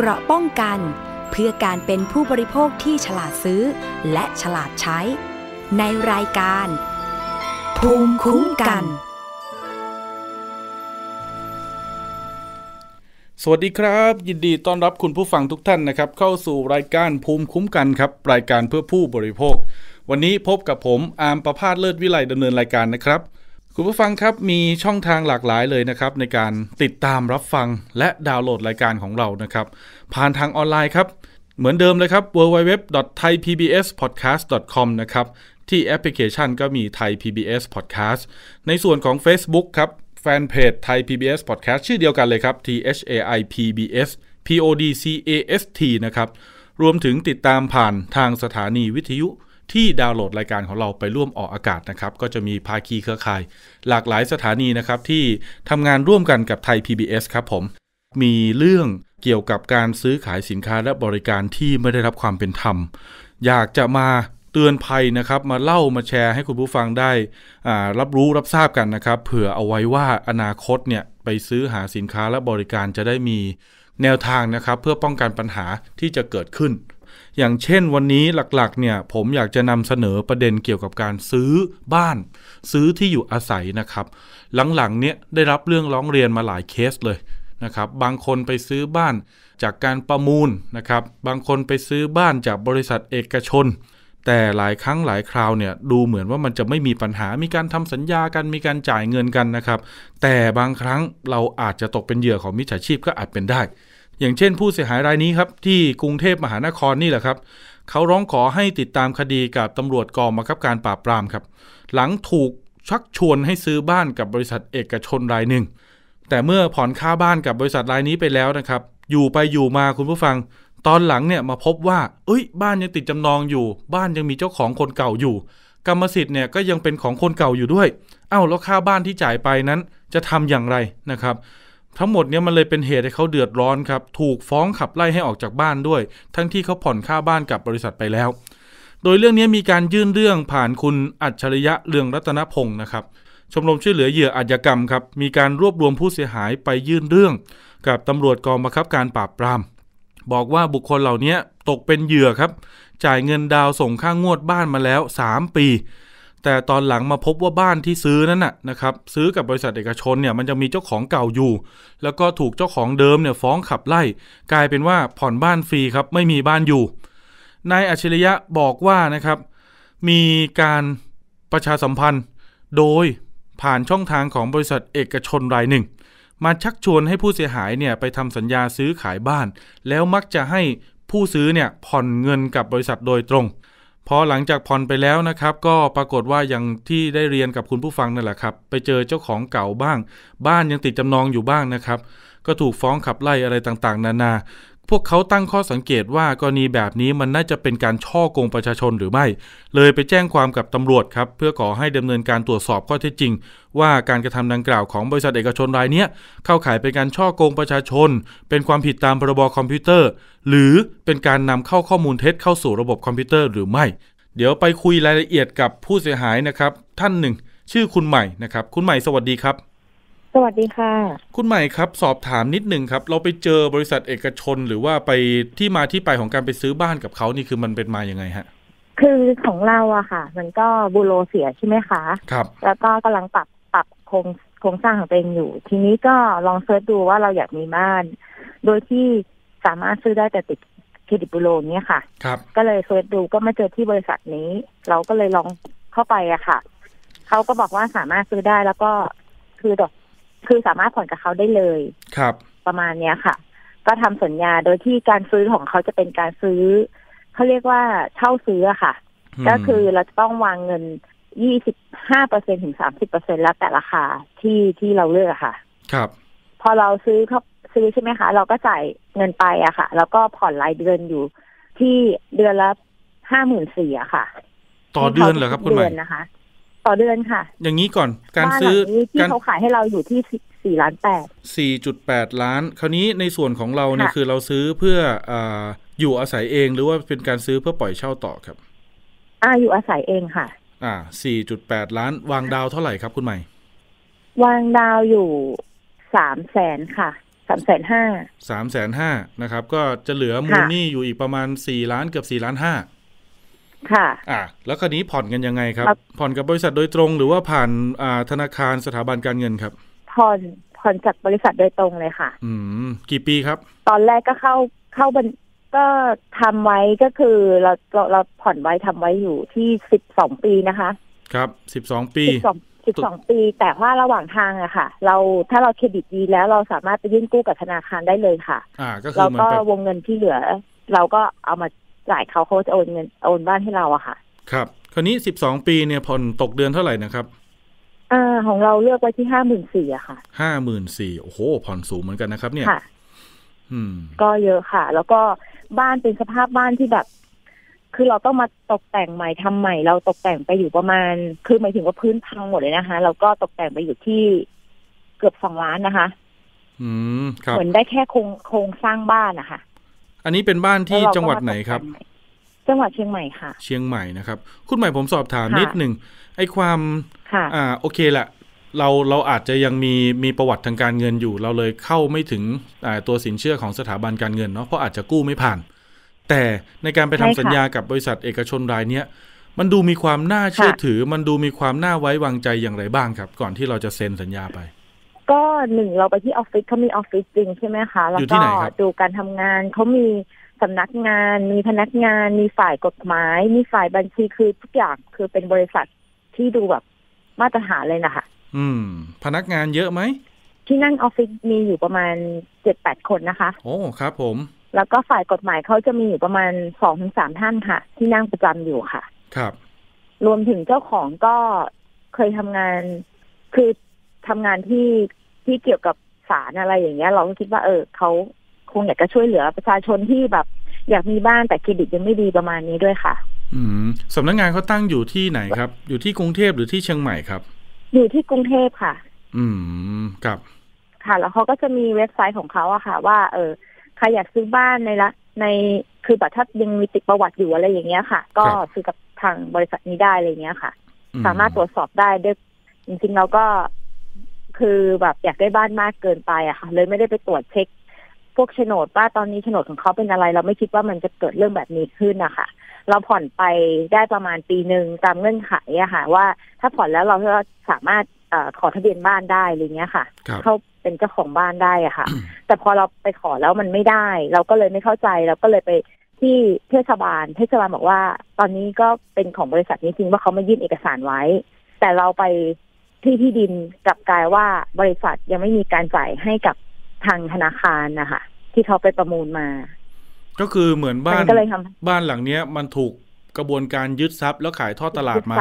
เกราะป้องกันเพื่อการเป็นผู้บริโภคที่ฉลาดซื้อและฉลาดใช้ในรายการภูมิคุ้มกันสวัสดีครับยินดีต้อนรับคุณผู้ฟังทุกท่านนะครับเข้าสู่รายการภูมิคุ้มกันครับรายการเพื่อผู้บริโภควันนี้พบกับผมอาร์มประภาสเลิศวิไลดำเนินรายการนะครับคุณผู้ฟังครับมีช่องทางหลากหลายเลยนะครับในการติดตามรับฟังและดาวน์โหลดรายการของเรานะครับผ่านทางออนไลน์ครับเหมือนเดิมเลยครับ www.thaipbspodcast.com นะครับที่แอปพลิเคชันก็มี Thai PBS Podcast ในส่วนของ Facebook ครับแฟนเพจ Thai PBS Podcast ชื่อเดียวกันเลยครับ THAIPBSPodcast นะครับรวมถึงติดตามผ่านทางสถานีวิทยุที่ดาวน์โหลดรายการของเราไปร่วมออกอากาศนะครับก็จะมีภาคีเครือข่ายหลากหลายสถานีนะครับที่ทำงานร่วมกันกับไทย PBS ครับผมมีเรื่องเกี่ยวกับการซื้อขายสินค้าและบริการที่ไม่ได้รับความเป็นธรรมอยากจะมาเตือนภัยนะครับมาเล่ามาแชร์ให้คุณผู้ฟังได้รับรู้รับทราบกันนะครับเผื่อเอาไว้ว่าอนาคตเนี่ยไปซื้อหาสินค้าและบริการจะได้มีแนวทางนะครับเพื่อป้องกันปัญหาที่จะเกิดขึ้นอย่างเช่นวันนี้หลักๆเนี่ยผมอยากจะนำเสนอประเด็นเกี่ยวกับการซื้อบ้านซื้อที่อยู่อาศัยนะครับหลังๆเนี่ยได้รับเรื่องร้องเรียนมาหลายเคสเลยนะครับบางคนไปซื้อบ้านจากการประมูลนะครับบางคนไปซื้อบ้านจากบริษัทเอกชนแต่หลายครั้งหลายคราวเนี่ยดูเหมือนว่ามันจะไม่มีปัญหามีการทำสัญญากันมีการจ่ายเงินกันนะครับแต่บางครั้งเราอาจจะตกเป็นเหยื่อของมิจฉาชีพก็อาจเป็นได้อย่างเช่นผู้เสียหายรายนี้ครับที่กรุงเทพมหานครนี่แหละครับเขาร้องขอให้ติดตามคดีกับตำรวจกองบังคับการปราบปรามครับหลังถูกชักชวนให้ซื้อบ้านกับบริษัทเอกชนรายหนึ่งแต่เมื่อผ่อนค่าบ้านกับบริษัทรายนี้ไปแล้วนะครับอยู่ไปอยู่มาคุณผู้ฟังตอนหลังเนี่ยมาพบว่าบ้านยังติดจำนองอยู่บ้านยังมีเจ้าของคนเก่าอยู่กรรมสิทธิ์เนี่ยก็ยังเป็นของคนเก่าอยู่ด้วยแล้วค่าบ้านที่จ่ายไปนั้นจะทำอย่างไรนะครับทั้งหมดเนี่ยมันเลยเป็นเหตุให้เขาเดือดร้อนครับถูกฟ้องขับไล่ให้ออกจากบ้านด้วยทั้งที่เขาผ่อนค่าบ้านกับบริษัทไปแล้วโดยเรื่องนี้มีการยื่นเรื่องผ่านคุณอัจฉริยะเรืองรัตนพงศ์นะครับชมรมช่วยเหลือเหยื่ออาชญากรรมครับมีการรวบรวมผู้เสียหายไปยื่นเรื่องกับตำรวจกองบังคับการปราบปรามบอกว่าบุคคลเหล่านี้ตกเป็นเหยื่อครับจ่ายเงินดาวส่งค่างวดบ้านมาแล้ว3ปีแต่ตอนหลังมาพบว่าบ้านที่ซื้อนั้นนะครับซื้อกับบริษัทเอกชนเนี่ยมันจะมีเจ้าของเก่าอยู่แล้วก็ถูกเจ้าของเดิมเนี่ยฟ้องขับไล่กลายเป็นว่าผ่อนบ้านฟรีครับไม่มีบ้านอยู่นายอัจฉริยะบอกว่านะครับมีการประชาสัมพันธ์โดยผ่านช่องทางของบริษัทเอกชนรายหนึ่งมาชักชวนให้ผู้เสียหายเนี่ยไปทำสัญญาซื้อขายบ้านแล้วมักจะให้ผู้ซื้อเนี่ยผ่อนเงินกับบริษัทโดยตรงพอหลังจากผ่อนไปแล้วนะครับก็ปรากฏว่าอย่างที่ได้เรียนกับคุณผู้ฟังนั่นแหละครับไปเจอเจ้าของเก่าบ้างบ้านยังติดจำนองอยู่บ้างนะครับก็ถูกฟ้องขับไล่อะไรต่างๆนานาพวกเขาตั้งข้อสังเกตว่ากรณีแบบนี้มันน่าจะเป็นการช่อโกงประชาชนหรือไม่เลยไปแจ้งความกับตำรวจครับเพื่อขอให้ดำเนินการตรวจสอบข้อเท็จจริงว่าการกระทำดังกล่าวของบริษัทเอกชนรายนี้เข้าข่ายเป็นการช่อโกงประชาชนเป็นความผิดตามพรบคอมพิวเตอร์หรือเป็นการนำเข้าข้อมูลเท็จเข้าสู่ระบบคอมพิวเตอร์หรือไม่เดี๋ยวไปคุยรายละเอียดกับผู้เสียหายนะครับท่านหนึ่งชื่อคุณใหม่นะครับคุณใหม่สวัสดีครับสวัสดีค่ะคุณใหม่ครับสอบถามนิดหนึ่งครับเราไปเจอบริษัทเอกชนหรือว่าไปที่มาที่ไปของการไปซื้อบ้านกับเขานี่คือมันเป็นมาอย่างไงฮะคือของเราอะค่ะมันก็บูโรเสียใช่ไหมคะครับแล้วก็กำลังปรับโครงสร้างของตัวเองอยู่ทีนี้ก็ลองเสิร์ชดูว่าเราอยากมีบ้านโดยที่สามารถซื้อได้แต่ติดเครดิตบูโรเนี่ยค่ะครับก็เลยเสิร์ชดูก็มาเจอที่บริษัทนี้เราก็เลยลองเข้าไปอะค่ะเขาก็บอกว่าสามารถซื้อได้แล้วก็คือสามารถผ่อนกับเขาได้เลยครับประมาณเนี้ยค่ะก็ทำสัญญาโดยที่การซื้อของเขาจะเป็นการซื้อเขาเรียกว่าเช่าซื้ออะค่ะก็คือเราจะต้องวางเงิน 25% ถึง 30% แล้วแต่ราคาที่เราเลือกค่ะครับพอเราซื้อใช่ไหมคะเราก็จ่ายเงินไปอะค่ะแล้วก็ผ่อนรายเดือนอยู่ที่เดือนละ 54,000 อะค่ะต่อเดือนเหรอครับคุณใหม่นะคะต่อเดือนค่ะอย่างนี้ก่อนการซื้อที่เขาขายให้เราอยู่ที่4.8 ล้านคราวนี้ในส่วนของเราเนี่ยคือเราซื้อเพื่ออยู่อาศัยเองหรือว่าเป็นการซื้อเพื่อปล่อยเช่าต่อครับอยู่อาศัยเองค่ะ4.8 ล้านวางดาวเท่าไหร่ครับคุณใหม่วางดาวอยู่ 300,000 ค่ะ 3,500,000นะครับก็จะเหลือมูลหนี้อยู่อีกประมาณ4 ล้านเกือบ4.5 ล้านค่ะแล้วคราวนี้ผ่อนกันยังไงครับผ่อนกับบริษัทโดยตรงหรือว่าผ่านธนาคารสถาบันการเงินครับผ่อนจากบริษัทโดยตรงเลยค่ะกี่ปีครับตอนแรกก็เข้าบัญก็ทำไว้ก็คือเราผ่อนไว้ทำไว้อยู่ที่12 ปีนะคะครับ12 ปี12 ปีแต่ว่าระหว่างทางอะค่ะเราถ้าเราเครดิตดีแล้วเราสามารถไปยื่นกู้กับธนาคารได้เลยค่ะแล้วก็วงเงินที่เหลือเราก็เอามาจ่ายเขาจะโอนบ้านให้เราอะค่ะครับคราวนี้12 ปีเนี่ยผ่อนตกเดือนเท่าไหร่นะครับของเราเลือกไว้ที่54,000อะค่ะ54,000โอ้โหผ่อนสูงเหมือนกันนะครับเนี่ยค่ะก็เยอะค่ะแล้วก็บ้านเป็นสภาพบ้านที่แบบคือเราต้องมาตกแต่งใหม่ทำใหม่เราตกแต่งไปอยู่ประมาณคือหมายถึงว่าพื้นพังหมดเลยนะคะเราก็ตกแต่งไปอยู่ที่เกือบ2 ล้านนะคะเหมือนได้แค่โครงสร้างบ้านนะคะอันนี้เป็นบ้านที่จังหวัดไหนครับจังหวัดเชียงใหม่ค่ะเชียงใหม่นะครับคุณใหม่ผมสอบถามนิดหนึ่งไอ้ความโอเคแหละเราอาจจะยังมีประวัติทางการเงินอยู่เราเลยเข้าไม่ถึงตัวสินเชื่อของสถาบันการเงินเนาะเพราะอาจจะกู้ไม่ผ่านแต่ในการไปทำสัญญากับบริษัทเอกชนรายเนี้ยมันดูมีความน่าเชื่อถือมันดูมีความน่าไว้วางใจอย่างไรบ้างครับก่อนที่เราจะเซ็นสัญญาไปก็หนึ่งเราไปที่ออฟฟิศเขามีออฟฟิศจริงใช่ไหมคะแล้วก็ดูการทำงานเขามีสำนักงานมีพนักงานมีฝ่ายกฎหมายมีฝ่ายบัญชีคือทุกอย่างคือเป็นบริษัทที่ดูแบบมาตรฐานเลยนะคะพนักงานเยอะไหมที่นั่งออฟฟิศมีอยู่ประมาณ 7-8 คนนะคะโอ้ครับผมแล้วก็ฝ่ายกฎหมายเขาจะมีอยู่ประมาณ 2-3 ท่านค่ะที่นั่งประจำอยู่ค่ะครับรวมถึงเจ้าของก็เคยทำงานคือทำงานที่เกี่ยวกับศาลอะไรอย่างเงี้ยเราก็คิดว่าเขาคงอยากจะช่วยเหลือประชาชนที่แบบอยากมีบ้านแต่เครดิตยังไม่ดีประมาณนี้ด้วยค่ะสำนักงานเขาตั้งอยู่ที่ไหนครับอยู่ที่กรุงเทพหรือที่เชียงใหม่ครับอยู่ที่กรุงเทพค่ะครับค่ะแล้วเขาก็จะมีเว็บไซต์ของเขาอะค่ะว่าใครอยากซื้อบ้านในคือแบบถ้ายังมีติดประวัติอยู่อะไรอย่างเงี้ยค่ะก็ซื้อกับทางบริษัทนี้ได้อะไรเงี้ยค่ะสามารถตรวจสอบได้ด้วยจริงๆเราก็คือแบบอยากได้บ้านมากเกินไปอะค่ะเลยไม่ได้ไปตรวจเช็คพวกโฉนดว่าตอนนี้โฉนดของเขาเป็นอะไรเราไม่คิดว่ามันจะเกิดเรื่องแบบนี้ขึ้นนะคะเราผ่อนไปได้ประมาณปี 1ตามเงื่อนไขอะค่ะว่าถ้าผ่อนแล้วเราก็สามารถขอทะเบียนบ้านได้อะไรเงี้ยค่ะเขาเป็นเจ้าของบ้านได้อะค่ะแต่พอเราไปขอแล้วมันไม่ได้เราก็เลยไม่เข้าใจเราก็เลยไปที่เทศบาลบอกว่าตอนนี้ก็เป็นของบริษัทนี้จริงว่าเขาไม่ยื่นเอกสารไว้แต่เราไปที่ดินกลับกลายว่าบริษัทยังไม่มีการจ่ายให้กับทางธนาคารนะคะที่เขาไปประมูลมาก็คือเหมือนบ้านหลังเนี้ยมันถูกกระบวนการยึดทรัพย์แล้วขายทอดตลาดมา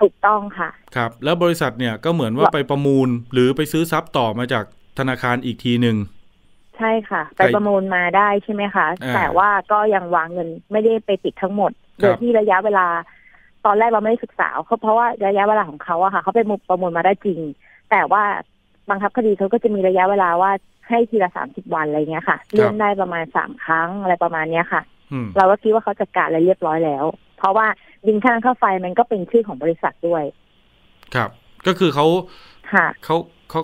ถูกต้องค่ะครับแล้วบริษัทเนี่ยก็เหมือนว่าไปประมูลหรือไปซื้อทรัพย์ต่อมาจากธนาคารอีกทีหนึ่งใช่ค่ะไปประมูลมาได้ใช่ไหมคะแต่ว่าก็ยังวางเงินไม่ได้ไปปิดทั้งหมดโดยที่ระยะเวลาตอนแรกเราไม่ได้ศึกษาเขาเพราะว่าระยะเวลาของเขาอะค่ะเขาไปประมูลมาได้จริงแต่ว่าบังคับคดีเขาก็จะมีระยะเวลาว่าให้ทีละ30 วันอะไรเงี้ยค่ะเลื่อนได้ประมาณ3 ครั้งอะไรประมาณเนี้ยค่ะเราก็คิดว่าเขาจัดการอะไรเรียบร้อยแล้วเพราะว่าบินค่าน้ำค่าไฟมันก็เป็นชื่อของบริษัทด้วยครับก็คือเ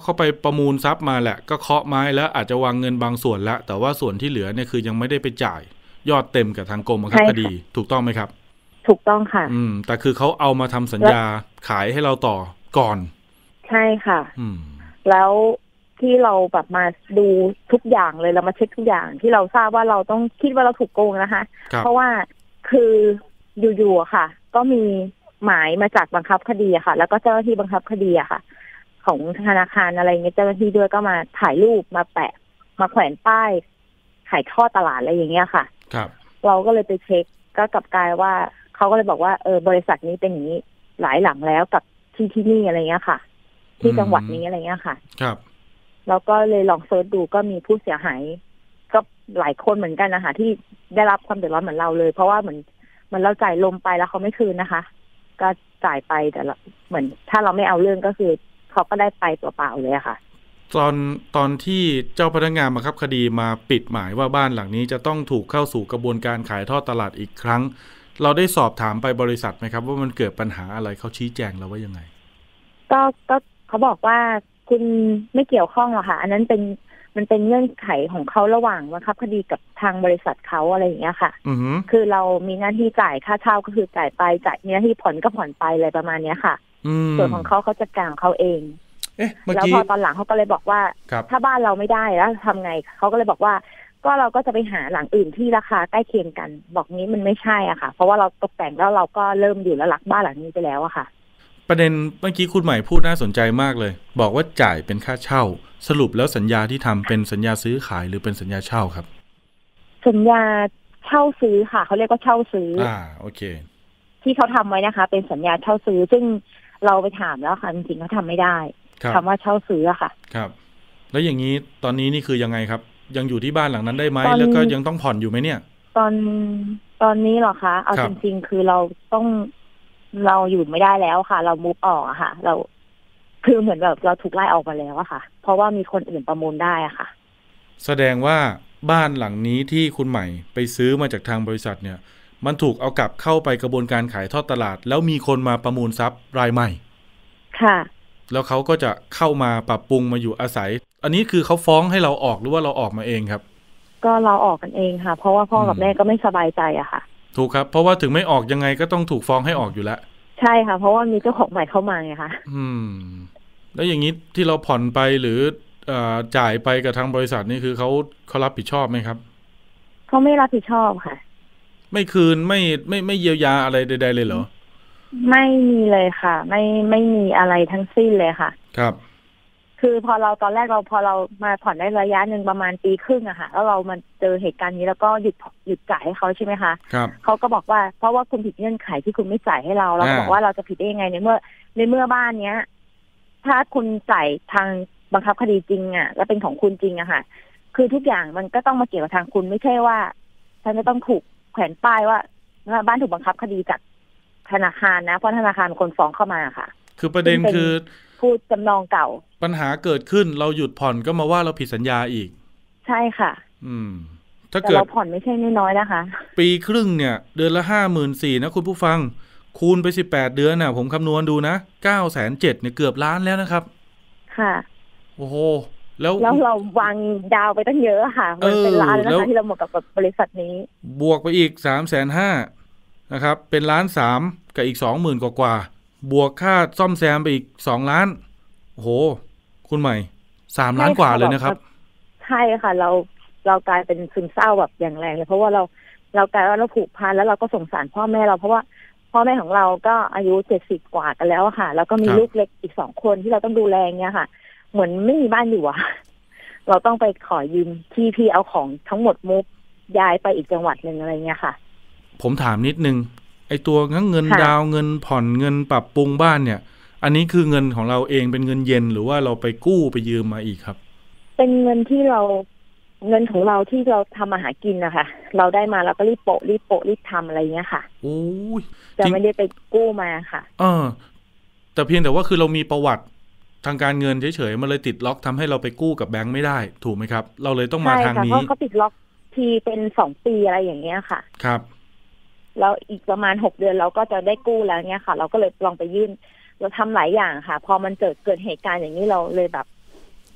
ขาไปประมูลทรัพย์มาแหละก็เคาะไม้แล้วอาจจะวางเงินบางส่วนละแต่ว่าส่วนที่เหลือเนี่ยคือยังไม่ได้ไปจ่ายยอดเต็มกับทางกรมบังคับคดีถูกต้องไหมครับถูกต้องค่ะแต่คือเขาเอามาทำสัญญาขายให้เราต่อก่อนใช่ค่ะแล้วที่เราแบบมาดูทุกอย่างเลยเรามาเช็คทุกอย่างที่เราทราบว่าเราต้องคิดว่าเราถูกโกงนะคะเพราะว่าคืออยู่ๆค่ะก็มีหมายมาจากบังคับคดีค่ะแล้วก็เจ้าหน้าที่บังคับคดีค่ะของธนาคารอะไรเงี้ยเจ้าหน้าที่ด้วยก็มาถ่ายรูปมาแปะมาแขวนป้ายขายท่อตลาดอะไรอย่างเงี้ยค่ะครับเราก็เลยไปเช็คก็กลับกลายว่าเขาก็เลยบอกว่าบริษัทนี้เป็นอย่างนี้หลายหลังแล้วกับที่นี่อะไรเงี้ยค่ะที่จังหวัดนี้อะไรเงี้ยค่ะครับแล้วก็เลยลองเซิร์ชดูก็มีผู้เสียหายก็หลายคนเหมือนกันนะคะที่ได้รับความเดือดร้อนเหมือนเราเลยเพราะว่าเหมือนเราจ่ายลมไปแล้วเขาไม่คืนนะคะก็จ่ายไปแต่เหมือนถ้าเราไม่เอาเรื่องก็คือเขาก็ได้ไปเปล่าๆเลยค่ะตอนที่เจ้าพนักงานบังคับคดีมาปิดหมายว่าบ้านหลังนี้จะต้องถูกเข้าสู่กระบวนการขายทอดตลาดอีกครั้งเราได้สอบถามไปบริษัทไหมครับว่ามันเกิดปัญหาอะไรเขาชี้แจงเราว่ายังไงก็เขาบอกว่าคุณไม่เกี่ยวข้องหรอกค่ะอันนั้นเป็น มันเป็นเงื่อนไขของเขาระหว่างบังคับคดีกับทางบริษัทเขาอะไรอย่างเงี้ยค่ะคือเรามีหน้าที่จ่ายค่าเช่าก็คือจ่ายไปจ่ายมีหน้าที่ผ่อนก็ผ่อนไปอะไรประมาณเนี้ยค่ะส่วนของเขาจัดการเขาเองแล้วพอตอนหลังเขาก็เลยบอกว่าถ้าบ้านเราไม่ได้แล้วทำไงเขาก็เลยบอกว่าก็เราก็จะไปหาหลังอื่นที่ราคาใกล้เคียงกันบอกนี้มันไม่ใช่อ่ะค่ะเพราะว่าเราตกแต่งแล้วเราก็เริ่มอยู่แล้วหลักบ้านหลังนี้ไปแล้วอะค่ะประเด็นเมื่อกี้คุณใหม่พูดน่าสนใจมากเลยบอกว่าจ่ายเป็นค่าเช่าสรุปแล้วสัญญาที่ทำเป็นสัญญาซื้อขายหรือเป็นสัญญาเช่าครับสัญญาเช่าซื้อค่ะเขาเรียกว่าเช่าซื้อโอเคที่เขาทำไว้นะคะเป็นสัญญาเช่าซื้อซึ่งเราไปถามแล้วค่ะจริงๆเขาทำไม่ได้คำว่าเช่าซื้ออะค่ะครับแล้วอย่างนี้ตอนนี้นี่คือยังไงครับยังอยู่ที่บ้านหลังนั้นได้ไหมแล้วก็ยังต้องผ่อนอยู่ไหมเนี่ยตอนนี้หรอคะเอาจริงๆคือเราอยู่ไม่ได้แล้วค่ะเรามูฟออกอะค่ะเราคือเหมือนแบบเราถูกไล่ออกมาแล้วอะค่ะเพราะว่ามีคนอื่นประมูลได้อะค่ะแสดงว่าบ้านหลังนี้ที่คุณใหม่ไปซื้อมาจากทางบริษัทเนี่ยมันถูกเอากลับเข้าไปกระบวนการขายทอดตลาดแล้วมีคนมาประมูลทรัพย์รายใหม่ค่ะแล้วเขาก็จะเข้ามาปรับปรุงมาอยู่อาศัยอันนี้คือเขาฟ้องให้เราออกหรือว่าเราออกมาเองครับก็เราออกกันเองค่ะเพราะว่าพ่อกับแม่ก็ไม่สบายใจอะค่ะถูกครับเพราะว่าถึงไม่ออกยังไงก็ต้องถูกฟ้องให้ออกอยู่แล้วใช่ค่ะเพราะว่ามีเจ้าของใหม่เข้ามาไงค่ะแล้วอย่างนี้ที่เราผ่อนไปหรือจ่ายไปกับทางบริษัทนี่คือเขารับผิดชอบไหมครับเขาไม่รับผิดชอบค่ะไม่คืนไม่เยียวยาอะไรใดๆเลยเหรอไม่มีเลยค่ะไม่มีอะไรทั้งสิ้นเลยค่ะครับคือพอเราตอนแรกเราพอเรามาผ่อนได้ระยะหนึ่งประมาณปีครึ่งอะค่ะแล้วเรามาเจอเหตุการณ์นี้แล้วก็หยุดจ่ายให้เขาใช่ไหมคะครับเขาก็บอกว่าเพราะว่าคุณผิดเงื่อนไขที่คุณไม่จ่ายให้เราเราบอกว่าเราจะผิดได้ยังไงในเมื่อบ้านเนี้ยถ้าคุณจ่ายทางบังคับคดีจริงอะและเป็นของคุณจริงอะค่ะคือทุกอย่างมันก็ต้องมาเกี่ยวกับทางคุณไม่ใช่ว่าท่านจะต้องถูกแขวนป้ายว่าบ้านถูกบังคับคดีจากธนาคารนะเพราะธนาคารคนฟ้องเข้ามาค่ะคือประเด็นคือพูดจำนองเก่าปัญหาเกิดขึ้นเราหยุดผ่อนก็มาว่าเราผิดสัญญาอีกใช่ค่ะถ้าเกิดเราผ่อนไม่ใช่น้อยๆนะคะปีครึ่งเนี่ยเดือนละ 54,000 นะคุณผู้ฟังคูณไป18เดือนน่ะผมคำนวณดูนะ 970,000 เนี่ยเกือบล้านแล้วนะครับค่ะโอ้โหแล้วเราวางดาวไปตั้งเยอะค่ะมันเป็นล้านแล้วที่เราหมดกับบริษัทนี้บวกไปอีก 350,000 นะครับเป็น1.3 ล้านกับอีก 20,000 กว่าบวกค่าซ่อมแซมไปอีก2 ล้านโอ้โหคุณใหม่3 ล้านกว่าเลยนะครับใช่ค่ะเรากลายเป็นซึมเศร้าแบบอย่างแรงเลยเพราะว่าเรากลายว่าเราผูกพันแล้วเราก็สงสารพ่อแม่เราเพราะว่าพ่อแม่ของเราก็อายุ70กว่ากันแล้วค่ะแล้วก็มีลูกเล็กอีก2 คนที่เราต้องดูแลเงี้ยค่ะเหมือนไม่มีบ้านอยู่อะเราต้องไปขอยืมที่พี่เอาของทั้งหมดมุกย้ายไปอีกจังหวัดนึงอะไรเงี้ยค่ะผมถามนิดนึงไอตัวเงินดาวเงินผ่อนเงินปรับปรุงบ้านเนี่ยอันนี้คือเงินของเราเองเป็นเงินเย็นหรือว่าเราไปกู้ไปยืมมาอีกครับเป็นเงินที่เราเงินของเราที่เราทำมาหากินนะคะเราได้มาเราก็รีบทำอะไรเงี้ยค่ะจะไม่ได้ไปกู้มาค่ะแต่เพียงแต่ว่าคือเรามีประวัติทางการเงินเฉยๆมันเลยติดล็อกทำให้เราไปกู้กับแบงค์ไม่ได้ถูกไหมครับเราเลยต้องมาทางนี้เพราะเขาติดล็อกทีเป็น2 ปีอะไรอย่างเงี้ยค่ะครับแล้วอีกประมาณ6 เดือนเราก็จะได้กู้แล้วเนี่ยค่ะเราก็เลยลองไปยื่นเราทำหลายอย่างค่ะพอมันเกิดเหตุการณ์อย่างนี้เราเลยแบบ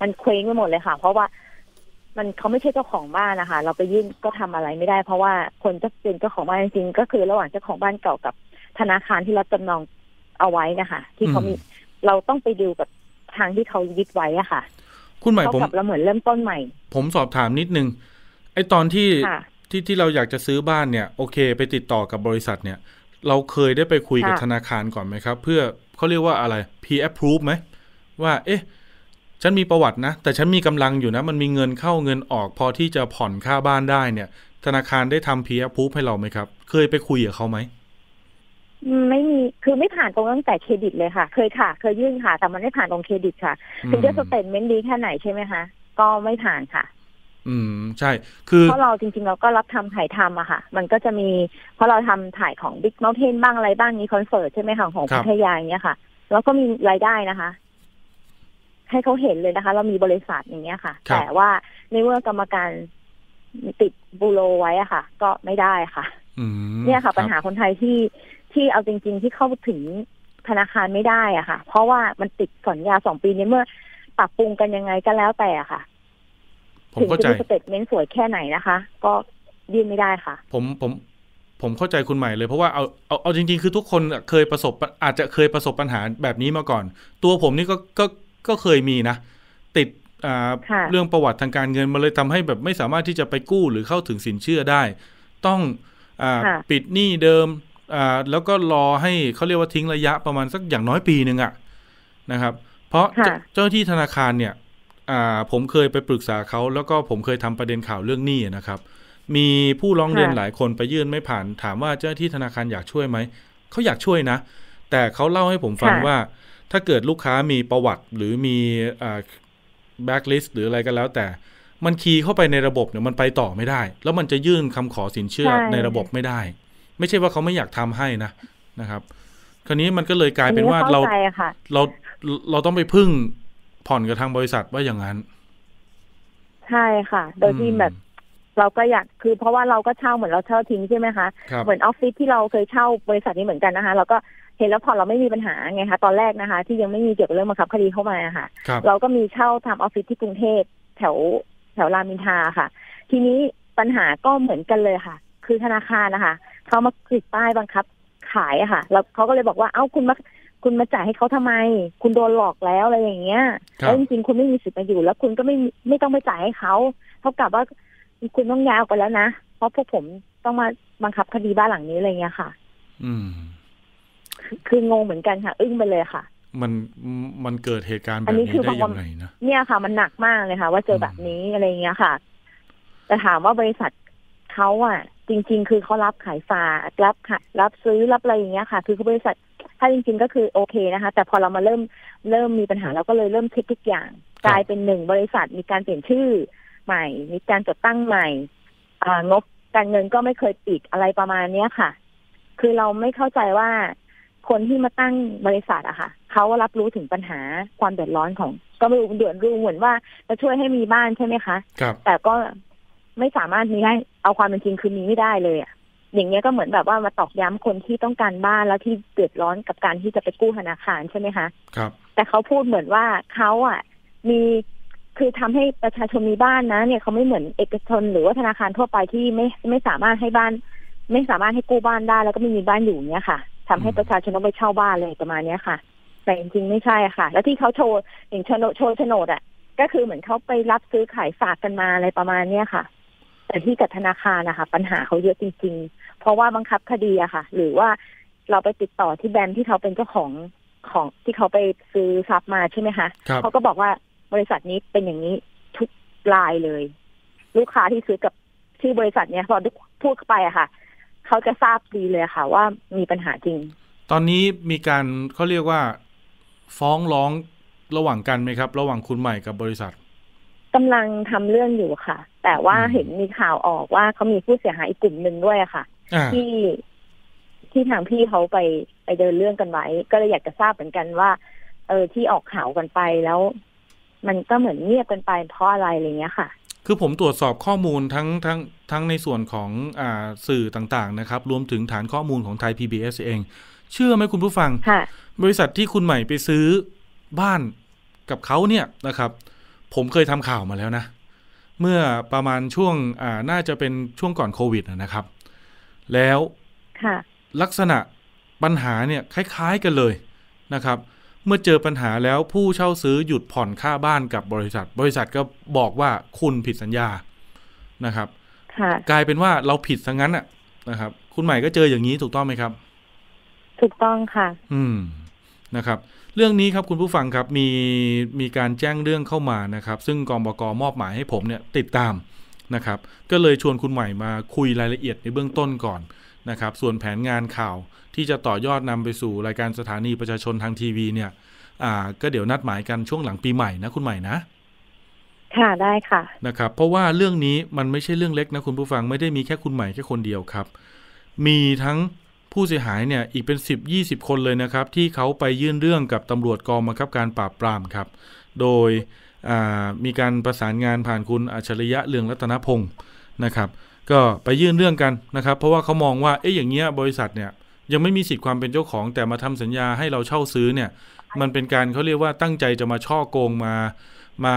มันเคว้งไปหมดเลยค่ะเพราะว่ามันเขาไม่ใช่เจ้าของบ้านนะคะเราไปยื่นก็ทำอะไรไม่ได้เพราะว่าคนจะเป็นเจ้าของบ้านจริงๆก็คือระหว่างเจ้าของบ้านเก่ากับธนาคารที่รับจำนองเอาไว้นะคะที่เขามีเราต้องไปดูกับทางที่เขายึดไว้อะค่ะคุณใหม่ผมเราเหมือนเริ่มต้นใหม่ผมสอบถามนิดนึงไอ้ตอนที่เราอยากจะซื้อบ้านเนี่ยโอเคไปติดต่อกับบริษัทเนี่ยเราเคยได้ไปคุยกับธนาคารก่อนไหมครับเพื่อเขาเรียกว่าอะไร pre-approve ไหมว่าเอ๊ะฉันมีประวัตินะแต่ฉันมีกำลังอยู่นะมันมีเงินเข้าเงินออกพอที่จะผ่อนค่าบ้านได้เนี่ยธนาคารได้ทำ pre-approve ให้เราไหมครับเคยไปคุยกับเขาไหมไม่มีคือไม่ผ่านตรงตั้งแต่เครดิตเลยค่ะเคยยื่นค่ะแต่มันไม่ผ่านตรงเครดิตค่ะถึงจะสเตทเมนต์ดีแค่ไหนใช่ไหมคะก็ไม่ผ่านค่ะใช่คือเพราะเราจริงๆเราก็รับทำถ่ายทำอะค่ะมันก็จะมีเพราะเราทำถ่ายของบิ๊กเมาน์เทนบ้างอะไรบ้างนี้คอนเสิร์ตใช่ไหมของพัทยาอย่างเงี้ยค่ะแล้วก็มีรายได้นะคะให้เขาเห็นเลยนะคะเรามีบริษัทอย่างเงี้ยค่ะแต่ว่าในเมื่อกรรมการติดบูโรไว้อะค่ะก็ไม่ได้ค่ะเนี่ยค่ะปัญหาคนไทยที่เอาจริงๆที่เข้าถึงธนาคารไม่ได้อะค่ะเพราะว่ามันติดสัญญา2 ปีนี้เมื่อปรับปรุงกันยังไงก็แล้วแต่อะค่ะ ผมเข้าใจสเตทเมนต์สวยแค่ไหนนะคะก็ยื่นไม่ได้ค่ะผมเข้าใจคุณใหม่เลยเพราะว่าเอาจริงๆคือทุกคนเคยประสบอาจจะเคยประสบปัญหาแบบนี้มาก่อนตัวผมนี่ก็เคยมีนะติดเรื่องประวัติทางการเงินมาเลยทำให้แบบไม่สามารถที่จะไปกู้หรือเข้าถึงสินเชื่อได้ต้องปิดหนี้เดิมแล้วก็รอให้เขาเรียกว่าทิ้งระยะประมาณสักอย่างน้อยปีหนึ่งอะนะครับเพราะเจ้าหน้าที่ธนาคารเนี่ยผมเคยไปปรึกษาเขาแล้วก็ผมเคยทำประเด็นข่าวเรื่องหนี้นะครับมีผู้ร้องเรียนหลายคนไปยื่นไม่ผ่านถามว่าเจ้าหน้าที่ธนาคารอยากช่วยไหมเขาอยากช่วยนะแต่เขาเล่าให้ผมฟังว่าถ้าเกิดลูกค้ามีประวัติหรือมีแบ็คลิสต์หรืออะไรก็แล้วแต่มันคีย์เข้าไปในระบบเนี่ยมันไปต่อไม่ได้แล้วมันจะยื่นคำขอสินเชื่อในระบบไม่ได้ไม่ใช่ว่าเขาไม่อยากทำให้นะครับคราวนี้มันก็เลยกลายเป็นว่าเราต้องไปพึ่งผ่อนกับทางบริษัทว่าอย่างนั้นใช่ค่ะโดยที่แบบเราก็อยากคือเพราะว่าเราก็เช่าเหมือนเราเช่าทิ้งใช่ไหมคะเหมือนออฟฟิศที่เราเคยเช่าบริษัทนี้เหมือนกันนะคะเราก็เห็นแล้วพอเราไม่มีปัญหาไงคะตอนแรกนะคะที่ยังไม่มีเกี่ยวกับเรื่องบังคับคดีเข้ามาค่ะเราก็มีเช่าทำออฟฟิศที่กรุงเทพแถวรามอินทราค่ะทีนี้ปัญหาก็เหมือนกันเลยค่ะคือธนาคารนะคะเขามาติดป้ายบังคับขายอะค่ะแล้วเขาก็เลยบอกว่าเอ้าคุณมาจ่ายให้เขาทำไมคุณโดนหลอกแล้วอะไรอย่างเงี้ยแล้วจริงๆคุณไม่มีสิทธิ์มาอยู่แล้วคุณก็ไม่ต้องไปจ่ายให้เขาเท่ากับว่าคุณต้องย้ายออกไปแล้วนะเพราะพวกผมต้องมาบังคับคดีบ้านหลังนี้อะไรเงี้ยค่ะคืองงเหมือนกันค่ะอึ้งไปเลยค่ะมันเกิดเหตุการณ์แบบนี้ได้ยังไงนะเนี่ยค่ะมันหนักมากเลยค่ะว่าเจอแบบนี้อะไรเงี้ยค่ะแต่ถามว่าบริษัทเขาอ่ะจริงๆคือเขารับขายฝากรับซื้อรับอะไรอย่างเงี้ยค่ะคือบริษัทถ้าจริงๆก็คือโอเคนะคะแต่พอเรามาเริ่มมีปัญหาเราก็เลยเริ่มเช็คทุกอย่างกลายเป็นหนึ่งบริษัทมีการเปลี่ยนชื่อใหม่มีการจัดตั้งใหม่งบการเงินก็ไม่เคยปิดอะไรประมาณเนี้ยค่ะคือเราไม่เข้าใจว่าคนที่มาตั้งบริษัทอะค่ะเขารับรู้ถึงปัญหาความเดือดร้อนของก็ไม่รู้เดือดรู้เหมือนว่าจะช่วยให้มีบ้านใช่ไหมคะแต่ก็ไม่สามารถมีให้เอาความเป็นจริงคือมีไม่ได้เลยอะอย่างเงี้ยก็เหมือนแบบว่ามาตอกย้ำคนที่ต้องการบ้านแล้วที่เดือดร้อนกับการที่จะไปกู้ธนาคารใช่ไหมคะครับแต่เขาพูดเหมือนว่าเขาอะมีคือทำให้ประชาชนมีบ้านนะเนี่ยเขาไม่เหมือนเอกชนหรือว่าธนาคารทั่วไปที่ไม่สามารถให้บ้านไม่สามารถให้กู้บ้านได้แล้วก็ไม่มีบ้านอยู่เนี้ยค่ะทำให้ประชาชนต้องไปเช่าบ้านเลยประมาณนี้ค่ะแต่จริงๆไม่ใช่ค่ะแล้วที่เขาโชว์อย่างโชว์โฉนดอ่ะก็คือเหมือนเขาไปรับซื้อขายฝากกันมาอะไรประมาณนี้ค่ะแต่ที่กับธนาคารนะคะปัญหาเขาเยอะจริงๆเพราะว่าบังคับคดีอะค่ะหรือว่าเราไปติดต่อที่แบมที่เขาเป็นเจ้าของที่เขาไปซื้อทรัพย์มาใช่ไหมคะเขาก็บอกว่าบริษัทนี้เป็นอย่างนี้ทุกรายเลยลูกค้าที่ซื้อกับชื่อบริษัทเนี้ยพอพูดไปอะค่ะเขาจะทราบดีเลยค่ะว่ามีปัญหาจริงตอนนี้มีการเขาเรียกว่าฟ้องร้องระหว่างกันไหมครับระหว่างคุณใหม่กับบริษัทกำลังทำเรื่องอยู่ค่ะแต่ว่าเห็นมีข่าวออกว่าเขามีผู้เสียหายอีกกลุ่มหนึ่งด้วยค่ะที่ทางพี่เขาไปเดินเรื่องกันไว้ก็เลยอยากจะทราบเหมือนกันว่าที่ออกข่าวกันไปแล้วมันก็เหมือนเงียบกันไปเพราะอะไรอะไรเงี้ยค่ะคือผมตรวจสอบข้อมูลทั้งในส่วนของสื่อต่างๆนะครับรวมถึงฐานข้อมูลของไทย PBS เองเชื่อไหมคุณผู้ฟังบริษัทที่คุณใหม่ไปซื้อบ้านกับเขาเนี่ยนะครับผมเคยทำข่าวมาแล้วนะเมื่อประมาณช่วงน่าจะเป็นช่วงก่อนโควิดนะครับแล้วลักษณะปัญหาเนี่ยคล้ายๆกันเลยนะครับเมื่อเจอปัญหาแล้วผู้เช่าซื้อหยุดผ่อนค่าบ้านกับบริษัทก็บอกว่าคุณผิดสัญญานะครับกลายเป็นว่าเราผิดซะงั้นอ่ะนะครับคุณใหม่ก็เจออย่างนี้ถูกต้องไหมครับถูกต้องค่ะนะครับเรื่องนี้ครับคุณผู้ฟังครับมีการแจ้งเรื่องเข้ามานะครับซึ่งกองบก.มอบหมายให้ผมเนี่ยติดตามนะครับก็เลยชวนคุณใหม่มาคุยรายละเอียดในเบื้องต้นก่อนนะครับส่วนแผนงานข่าวที่จะต่อยอดนำไปสู่รายการสถานีประชาชนทางทีวีเนี่ยก็เดี๋ยวนัดหมายกันช่วงหลังปีใหม่นะคุณใหม่นะค่ะได้ค่ะนะครับเพราะว่าเรื่องนี้มันไม่ใช่เรื่องเล็กนะคุณผู้ฟังไม่ได้มีแค่คุณใหม่แค่คนเดียวครับมีทั้งผู้เสียหายเนี่ยอีกเป็น10-20คนเลยนะครับที่เขาไปยื่นเรื่องกับตำรวจกองบังคับการปราบปรามครับโดยมีการประสานงานผ่านคุณอัจฉริยะเรืองรัตนพงศ์นะครับก็ไปยื่นเรื่องกันนะครับเพราะว่าเขามองว่าอย่างเงี้ยบริษัทเนี่ยยังไม่มีสิทธิ์ความเป็นเจ้าของแต่มาทำสัญญาให้เราเช่าซื้อเนี่ยมันเป็นการเขาเรียกว่าตั้งใจจะมาช่อโกงมา มา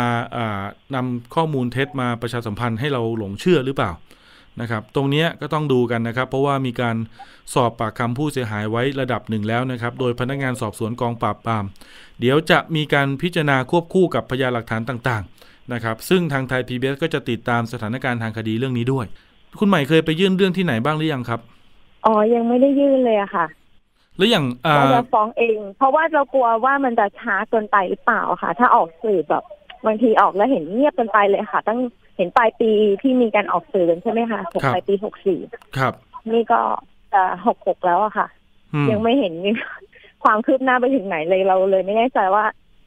นำข้อมูลเท็จมาประชาสัมพันธ์ให้เราหลงเชื่อหรือเปล่านะครับตรงนี้ก็ต้องดูกันนะครับเพราะว่ามีการสอบปากคำผู้เสียหายไว้ระดับหนึ่งแล้วนะครับโดยพนักงานสอบสวนกองปราบปรามเดี๋ยวจะมีการพิจารณาควบคู่กับพยานหลักฐานต่างๆนะครับซึ่งทางไทย PBS ก็จะติดตามสถานการณ์ทางคดีเรื่องนี้ด้วยคุณใหม่เคยไปยื่นเรื่องที่ไหนบ้างหรือยังครับอ๋อยังไม่ได้ยื่นเลยอะค่ะแล้วอย่างเราจะฟ้องเองเพราะว่าเรากลัวว่ามันจะช้าเกินไปหรือเปล่าค่ะถ้าออกสื่อแบบบางทีออกแล้วเห็นเงียบเกินไปเลยค่ะตั้งเห็นปลายปีที่มีการออกสื่อใช่ไหมคะปลายปี64ครับนี่ก็66แล้วอะค่ะยังไม่เห็นความคืบหน้าไปถึงไหนเลยเราเลยไม่แน่ใจว่า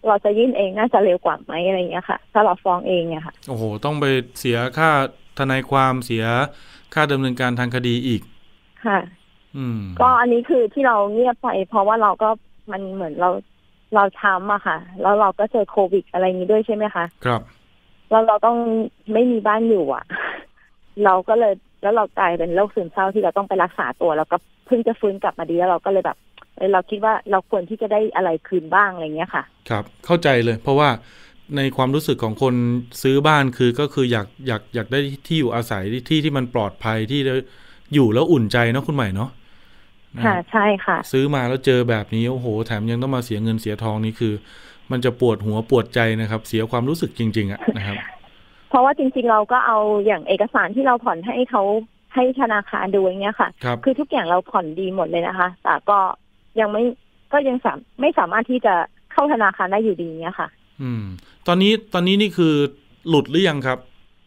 เราจะยื่นเองน่าจะเร็วกว่าไหมอะไรอย่างเงี้ยค่ะถ้าเราฟ้องเองเนี่ยค่ะโอ้โหต้องไปเสียค่าทนายความเสียค่าดำเนินการทางคดีอีกค่ะก็อันนี้คือที่เราเงียบไปเพราะว่าเราก็มันเหมือนเราช้ำอะค่ะแล้วเราก็เจอโควิดอะไรนี้ด้วยใช่ไหมคะครับแล้วเราต้องไม่มีบ้านอยู่อะเราก็เลยแล้วเรากลายเป็นโรคซึมเศร้าที่เราต้องไปรักษาตัวแล้วก็เพิ่งจะฟื้นกลับมาดีแล้วเราก็เลยแบบเราคิดว่าเราควรที่จะได้อะไรคืนบ้างอะไรเงี้ยค่ะครับเข้าใจเลยเพราะว่าในความรู้สึกของคนซื้อบ้านคือก็คืออยากได้ที่อยู่อาศัยที่มันปลอดภัยที่อยู่แล้วอุ่นใจเนาะคุณใหม่เนาะค่ะใช่ค่ะซื้อมาแล้วเจอแบบนี้โอ้โหแถมยังต้องมาเสียเงินเสียทองนี่คือมันจะปวดหัวปวดใจนะครับเสียความรู้สึกจริงๆอะนะครับเพราะว่าจริงๆเราก็เอาอย่างเอกสารที่เราผ่อนให้เขาให้ธนาคารดูอย่างเงี้ยค่ะ คือทุกอย่างเราผ่อนดีหมดเลยนะคะแต่ก็ยังไม่สามารถที่จะเข้าธนาคารได้อยู่ดีเงี้ยค่ะตอนนี้นี่คือหลุดหรือยังครับ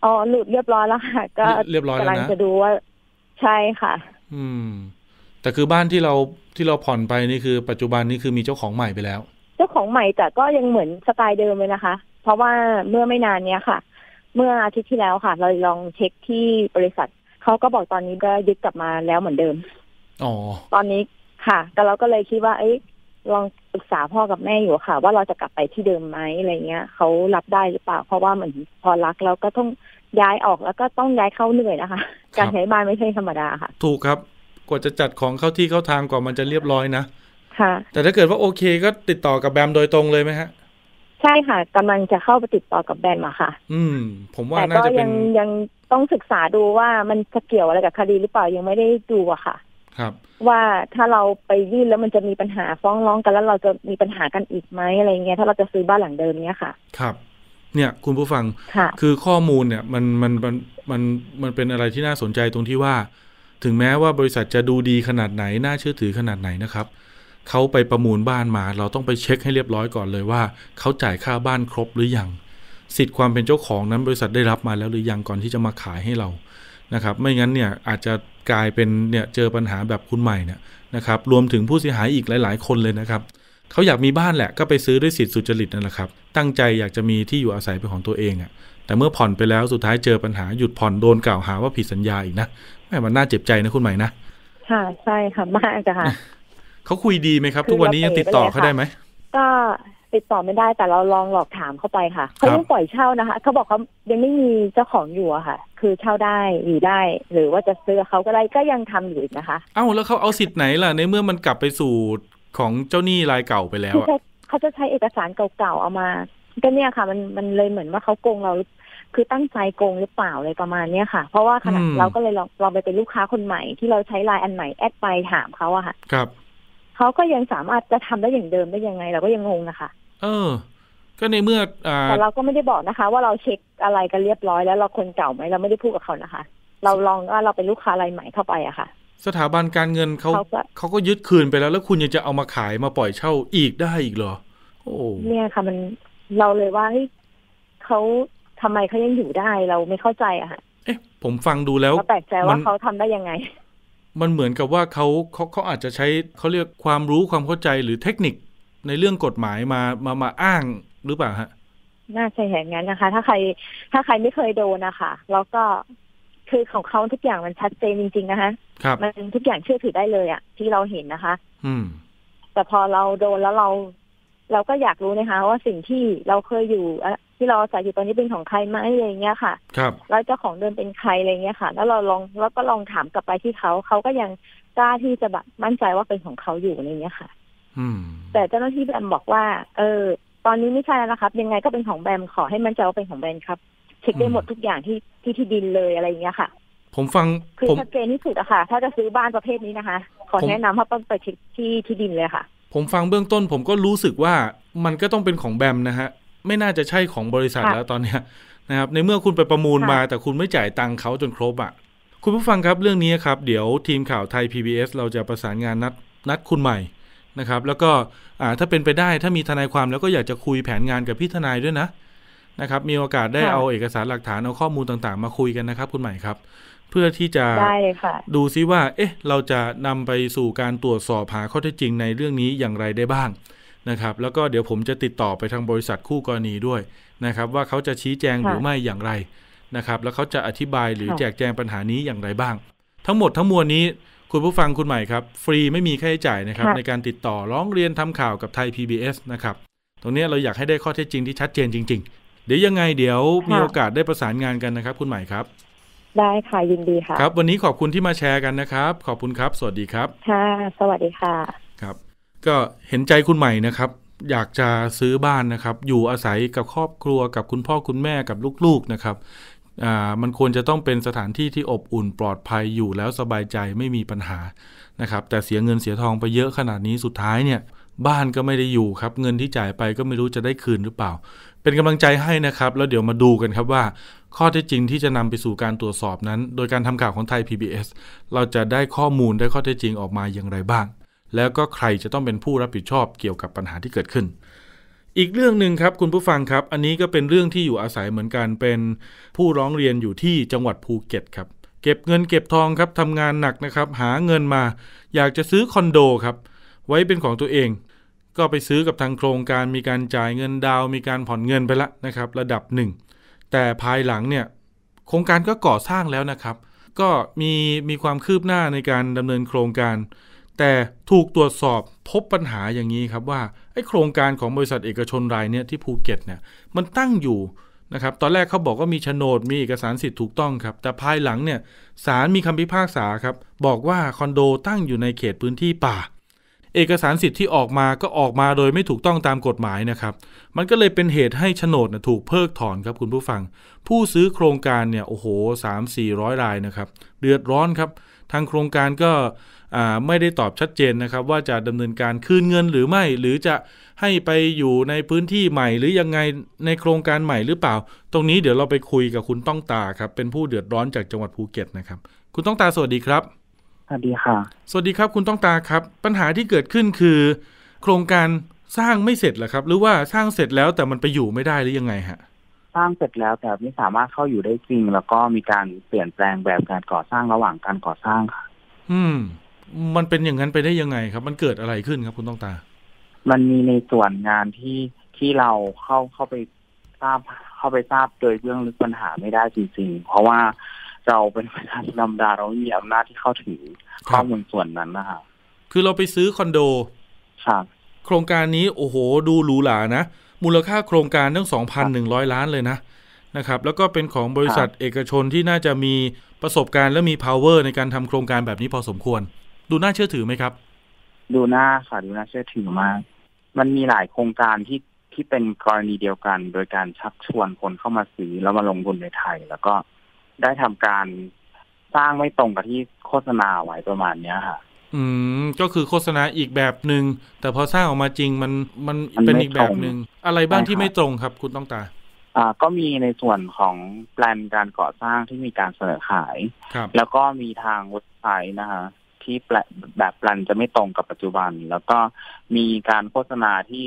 อ๋อหลุดเรียบร้อยแล้วค่ะก็กำลังจะดูว่าใช่ค่ะแต่คือบ้านที่เราผ่อนไปนี่คือปัจจุบันนี่คือมีเจ้าของใหม่ไปแล้วเจ้าของใหม่แต่ก็ยังเหมือนสไตล์เดิมเลยนะคะเพราะว่าเมื่อไม่นานเนี้ยค่ะเมื่ออาทิตย์ที่แล้วค่ะเราลองเช็คที่บริษัทเขาก็บอกตอนนี้ก็ยึดกลับมาแล้วเหมือนเดิมอ๋อตอนนี้ค่ะแต่เราก็เลยคิดว่าลองปรึกษาพ่อกับแม่อยู่ค่ะว่าเราจะกลับไปที่เดิมไหมอะไรเงี้ยเขารับได้หรือเปล่าเพราะว่าเหมือนพอรักเราก็ต้องย้ายออกแล้วก็ต้องย้ายเข้าเหนื่อยนะคะการย้ายบ้านไม่ใช่ธรรมดาค่ะถูกครับกว่าจะจัดของเข้าที่เข้าทางกว่ามันจะเรียบร้อยนะค่ะแต่ถ้าเกิดว่าโอเคก็ติดต่อกับแบมโดยตรงเลยไหมฮะใช่ค่ะกำลังจะเข้าไปติดต่อกับแบมมาค่ะผมว่าน่าจะเป็นยังต้องศึกษาดูว่ามันจะเกี่ยวอะไรกับคดีหรือเปล่ายังไม่ได้ดูอะค่ะครับว่าถ้าเราไปยื่นแล้วมันจะมีปัญหาฟ้องร้องกันแล้วเราจะมีปัญหากันอีกไหมอะไรเงี้ยถ้าเราจะซื้อบ้านหลังเดิมเนี้ยค่ะครับเนี่ยคุณผู้ฟัง คือข้อมูลเนี่ยมันเป็นอะไรที่น่าสนใจตรงที่ว่าถึงแม้ว่าบริษัทจะดูดีขนาดไหนน่าเชื่อถือขนาดไหนนะครับเขาไปประมูลบ้านมาเราต้องไปเช็คให้เรียบร้อยก่อนเลยว่าเขาจ่ายค่าบ้านครบหรือยังสิทธิ์ความเป็นเจ้าของนั้นบริษัทได้รับมาแล้วหรือยังก่อนที่จะมาขายให้เรานะครับไม่งั้นเนี่ยอาจจะกลายเป็นเนี่ยเจอปัญหาแบบคุณใหม่เนี่ยนะครับรวมถึงผู้เสียหายอีกหลายๆคนเลยนะครับเขาอยากมีบ้านแหละก็ไปซื้อด้วยสิทธิสุจริตนั่นแหละครับตั้งใจอยากจะมีที่อยู่อาศัยเป็นของตัวเองอ่ะแต่เมื่อผ่อนไปแล้วสุดท้ายเจอปัญหาหยุดผ่อนโดนกล่าวหาว่าผิดสัญญาอีกนะแม่มันน่าเจ็บใจนะคุณใหม่นะค่ะใช่ค่ะมากค่ะเขาคุยดีไหมครับทุกวันนี้ยังติดต่อเขาได้ไหมก็ติดต่อไม่ได้แต่เราลองหลอกถามเขาไปค่ะเขายังปล่อยเช่านะคะเขาบอกเขายังไม่มีเจ้าของอยู่อะค่ะคือเช่าได้อยู่ได้หรือว่าจะซื้อเขาก็ได้ก็ยังทำอยู่นะคะเอ้าแล้วเขาเอาสิทธิ์ไหนล่ะในเมื่อมันกลับไปสู่ของเจ้าหนี้รายเก่าไปแล้วอ่ะเขาจะใช้เอกสารเก่าๆเอามาก็เนี่ยค่ะมันเลยเหมือนว่าเขาโกงเราคือตั้งใจโกงหรือเปล่าอะไรประมาณเนี้ยค่ะเพราะว่าขณะเราก็เลยลองไปเป็นลูกค้าคนใหม่ที่เราใช้ไลน์อันใหม่แอดไปถามเขาอะค่ะครับเขาก็ยังสามารถจะทำได้อย่างเดิมได้ยังไงเราก็ยังงงนะคะก็ในเมื่อแต่เราก็ไม่ได้บอกนะคะว่าเราเช็คอะไรกันเรียบร้อยแล้วเราคนเก่าไหมเราไม่ได้พูดกับเขานะคะเราลองว่าเราเป็นลูกค้ารายใหม่เข้าไปอะค่ะสถาบันการเงินเขาก็ยึดคืนไปแล้วคุณยังจะเอามาขายมาปล่อยเช่าอีกได้อีกเหรอโอ้เนี่ยค่ะมันเราเลยว่าเขาทำไมเขายังอยู่ได้เราไม่เข้าใจอะค่ะผมฟังดูแล้วแปลกใจว่าเขาทำได้ยังไงมันเหมือนกับว่าเขาอาจจะใช้เขาเรียกความรู้ความเข้าใจหรือเทคนิคในเรื่องกฎหมายมาอ้างหรือเปล่าฮะน่าจะอย่างนั้นนะคะถ้าใครไม่เคยโดนนะคะแล้วก็คือของเขาทุกอย่างมันชัดเจนจริงๆนะคะมันทุกอย่างเชื่อถือได้เลยอะที่เราเห็นนะคะแต่พอเราโดนแล้วเราก็อยากรู้นะคะว่าสิ่งที่เราเคยอยู่ที่เราอาศัยอยู่ตอนนี้เป็นของใครไหมอะไรเงี้ยค่ะครับแล้วเจ้าของเดิมเป็นใครอะไรเงี้ยค่ะแล้วเราลองแล้วก็ลองถามกลับไปที่เขาก็ยังกล้าที่จะแบบมั่นใจว่าเป็นของเขาอยู่อะไรเงี้ยค่ะแต่เจ้าหน้าที่บอกว่าต ตอนนี้ไม่ใช่แล้วละครับยังไงก็เป็นของแบมขอให้มันจะเอาเป็นของแบมครับเช็คได้หมดทุกอย่างที่ดินเลยอะไรอย่างเงี้ยค่ะผมฟังคือชัดเจนที่สุดอะค่ะถ้าจะซื้อบ้านประเภทนี้นะคะขอแนะนำให้ไปเช็คที่ดินเลยค่ะผมฟังเบื้องต้นผมก็รู้สึกว่ามันก็ต้องเป็นของแบมนะฮะไม่น่าจะใช่ของบริษัทแล้วตอนเนี้ยนะครับในเมื่อคุณไปประมูลมาแต่คุณไม่จ่ายตังค์เขาจนครบอะคุณผู้ฟังครับเรื่องนี้ครับเดี๋ยวทีมข่าวไทย PBS เราจะประสานงานนัดคุณใหม่นะครับแล้วก็ถ้าเป็นไปได้ถ้ามีทนายความแล้วก็อยากจะคุยแผนงานกับพี่ทนายด้วยนะครับมีโอกาสได้เอาเอกสารหลักฐานเอาข้อมูลต่างๆมาคุยกันนะครับคุณใหม่ครับเพื่อที่จะดูซิว่าเอ๊ะเราจะนำไปสู่การตรวจสอบหาข้อเท็จจริงในเรื่องนี้อย่างไรได้บ้างนะครับแล้วก็เดี๋ยวผมจะติดต่อไปทางบริษัทคู่กรณีด้วยนะครับว่าเขาจะชี้แจงหรือไม่อย่างไรนะครับแล้วเขาจะอธิบายหรือแจกแจงปัญหานี้อย่างไรบ้างทั้งหมดทั้งมวลนี้คุณผู้ฟังคุณใหม่ครับฟรีไม่มีค่าใช้จ่ายนะครับในการติดต่อร้องเรียนทำข่าวกับไทย PBS นะครับตรงนี้เราอยากให้ได้ข้อเท็จจริงที่ชัดเจนจริงๆเดี๋ยวยังไงเดี๋ยวมีโอกาสได้ประสานงานกันนะครับคุณใหม่ครับได้ค่ะยินดีค่ะครับวันนี้ขอบคุณที่มาแชร์กันนะครับขอบคุณครับสวัสดีครับค่ะสวัสดีค่ะครับก็เห็นใจคุณใหม่นะครับอยากจะซื้อบ้านนะครับอยู่อาศัยกับครอบครัวกับคุณพ่อคุณแม่กับลูกๆนะครับมันควรจะต้องเป็นสถานที่ที่อบอุ่นปลอดภัยอยู่แล้วสบายใจไม่มีปัญหานะครับแต่เสียเงินเสียทองไปเยอะขนาดนี้สุดท้ายเนี่ยบ้านก็ไม่ได้อยู่ครับเงินที่จ่ายไปก็ไม่รู้จะได้คืนหรือเปล่าเป็นกำลังใจให้นะครับแล้วเดี๋ยวมาดูกันครับว่าข้อเท็จจริงที่จะนำไปสู่การตรวจสอบนั้นโดยการทำข่าวของไทย PBS เราจะได้ข้อมูลได้ข้อเท็จจริงออกมาอย่างไรบ้างแล้วก็ใครจะต้องเป็นผู้รับผิดชอบเกี่ยวกับปัญหาที่เกิดขึ้นอีกเรื่องนึงครับคุณผู้ฟังครับอันนี้ก็เป็นเรื่องที่อยู่อาศัยเหมือนกันเป็นผู้ร้องเรียนอยู่ที่จังหวัดภูเก็ตครับเก็บเงินเก็บทองครับทำงานหนักนะครับหาเงินมาอยากจะซื้อคอนโดครับไว้เป็นของตัวเองก็ไปซื้อกับทางโครงการมีการจ่ายเงินดาวมีการผ่อนเงินไปละนะครับระดับหนึ่งแต่ภายหลังเนี่ยโครงการก็ก่อสร้างแล้วนะครับก็มีความคืบหน้าในการดำเนินโครงการแต่ถูกตรวจสอบพบปัญหาอย่างนี้ครับว่าไอ้โครงการของบริษัทเอกชนรายเนี่ยที่ภูเก็ตเนี่ยมันตั้งอยู่นะครับตอนแรกเขาบอกว่ามีโฉนดมีเอกสารสิทธิ์ถูกต้องครับแต่ภายหลังเนี่ยศาลมีคำพิพากษาครับบอกว่าคอนโดตั้งอยู่ในเขตพื้นที่ป่าเอกสารสิทธิ์ที่ออกมาก็ออกมาโดยไม่ถูกต้องตามกฎหมายนะครับมันก็เลยเป็นเหตุให้โฉนดถูกเพิกถอนครับคุณผู้ฟังผู้ซื้อโครงการเนี่ยโอ้โห 300-400 รายนะครับเดือดร้อนครับทางโครงการก็ไม่ได้ตอบชัดเจนนะครับว่าจะดำเนินการคืนเงินหรือไม่หรือจะให้ไปอยู่ในพื้นที่ใหม่หรือยังไงในโครงการใหม่หรือเปล่าตรงนี้เดี๋ยวเราไปคุยกับคุณต้องตาครับเป็นผู้เดือดร้อนจากจังหวัดภูเก็ตนะครับคุณต้องตาสวัสดีครับสวัสดีค่ะสวัสดีครับคุณต้องตาครับปัญหาที่เกิดขึ้นคือโครงการสร้างไม่เสร็จเหรอครับหรือว่าสร้างเสร็จแล้วแต่มันไปอยู่ไม่ได้หรือยังไงฮะสร้างเสร็จแล้วแต่ไม่สามารถเข้าอยู่ได้จริงแล้วก็มีการเปลี่ยนแปลงแบบการก่อสร้างระหว่างการก่อสร้างค่ะมันเป็นอย่างนั้นไปได้ยังไงครับมันเกิดอะไรขึ้นครับคุณต้องตามันมีในส่วนงานที่เราเข้าไปทราบโดยเรื่องลึกปัญหาไม่ได้จริงๆเพราะว่าเราเป็นประธานธรรมดาเราไม่มีอำนาจที่เข้าถึงข้อมูลส่วนนั้นนะคะคือเราไปซื้อคอนโดค่ะโครงการนี้โอ้โหดูหรูหรานะมูลค่าโครงการตั้ง 2,100 ล้านเลยนะครับแล้วก็เป็นของบริษัทเอกชนที่น่าจะมีประสบการณ์และมี power ในการทำโครงการแบบนี้พอสมควรดูน่าเชื่อถือไหมครับดูน่าค่ะดูน่าเชื่อถือมากมันมีหลายโครงการที่เป็นกรณีเดียวกันโดยการชักชวนคนเข้ามาซื้อแล้วมาลงทุนในไทยแล้วก็ได้ทำการสร้างไม่ตรงกับที่โฆษณาไว้ประมาณนี้ค่ะก็คือโฆษณาอีกแบบหนึ่งแต่พอสร้างออกมาจริงมันเป็นอีกแบบหนึ่งอะไรบ้างที่ไม่ตรงครับคุณต้องตาก็มีในส่วนของแปลนการก่อสร้างที่มีการเสนอขายแล้วก็มีทางเว็บไซต์นะคะที่แบบแปลนจะไม่ตรงกับปัจจุบันแล้วก็มีการโฆษณาที่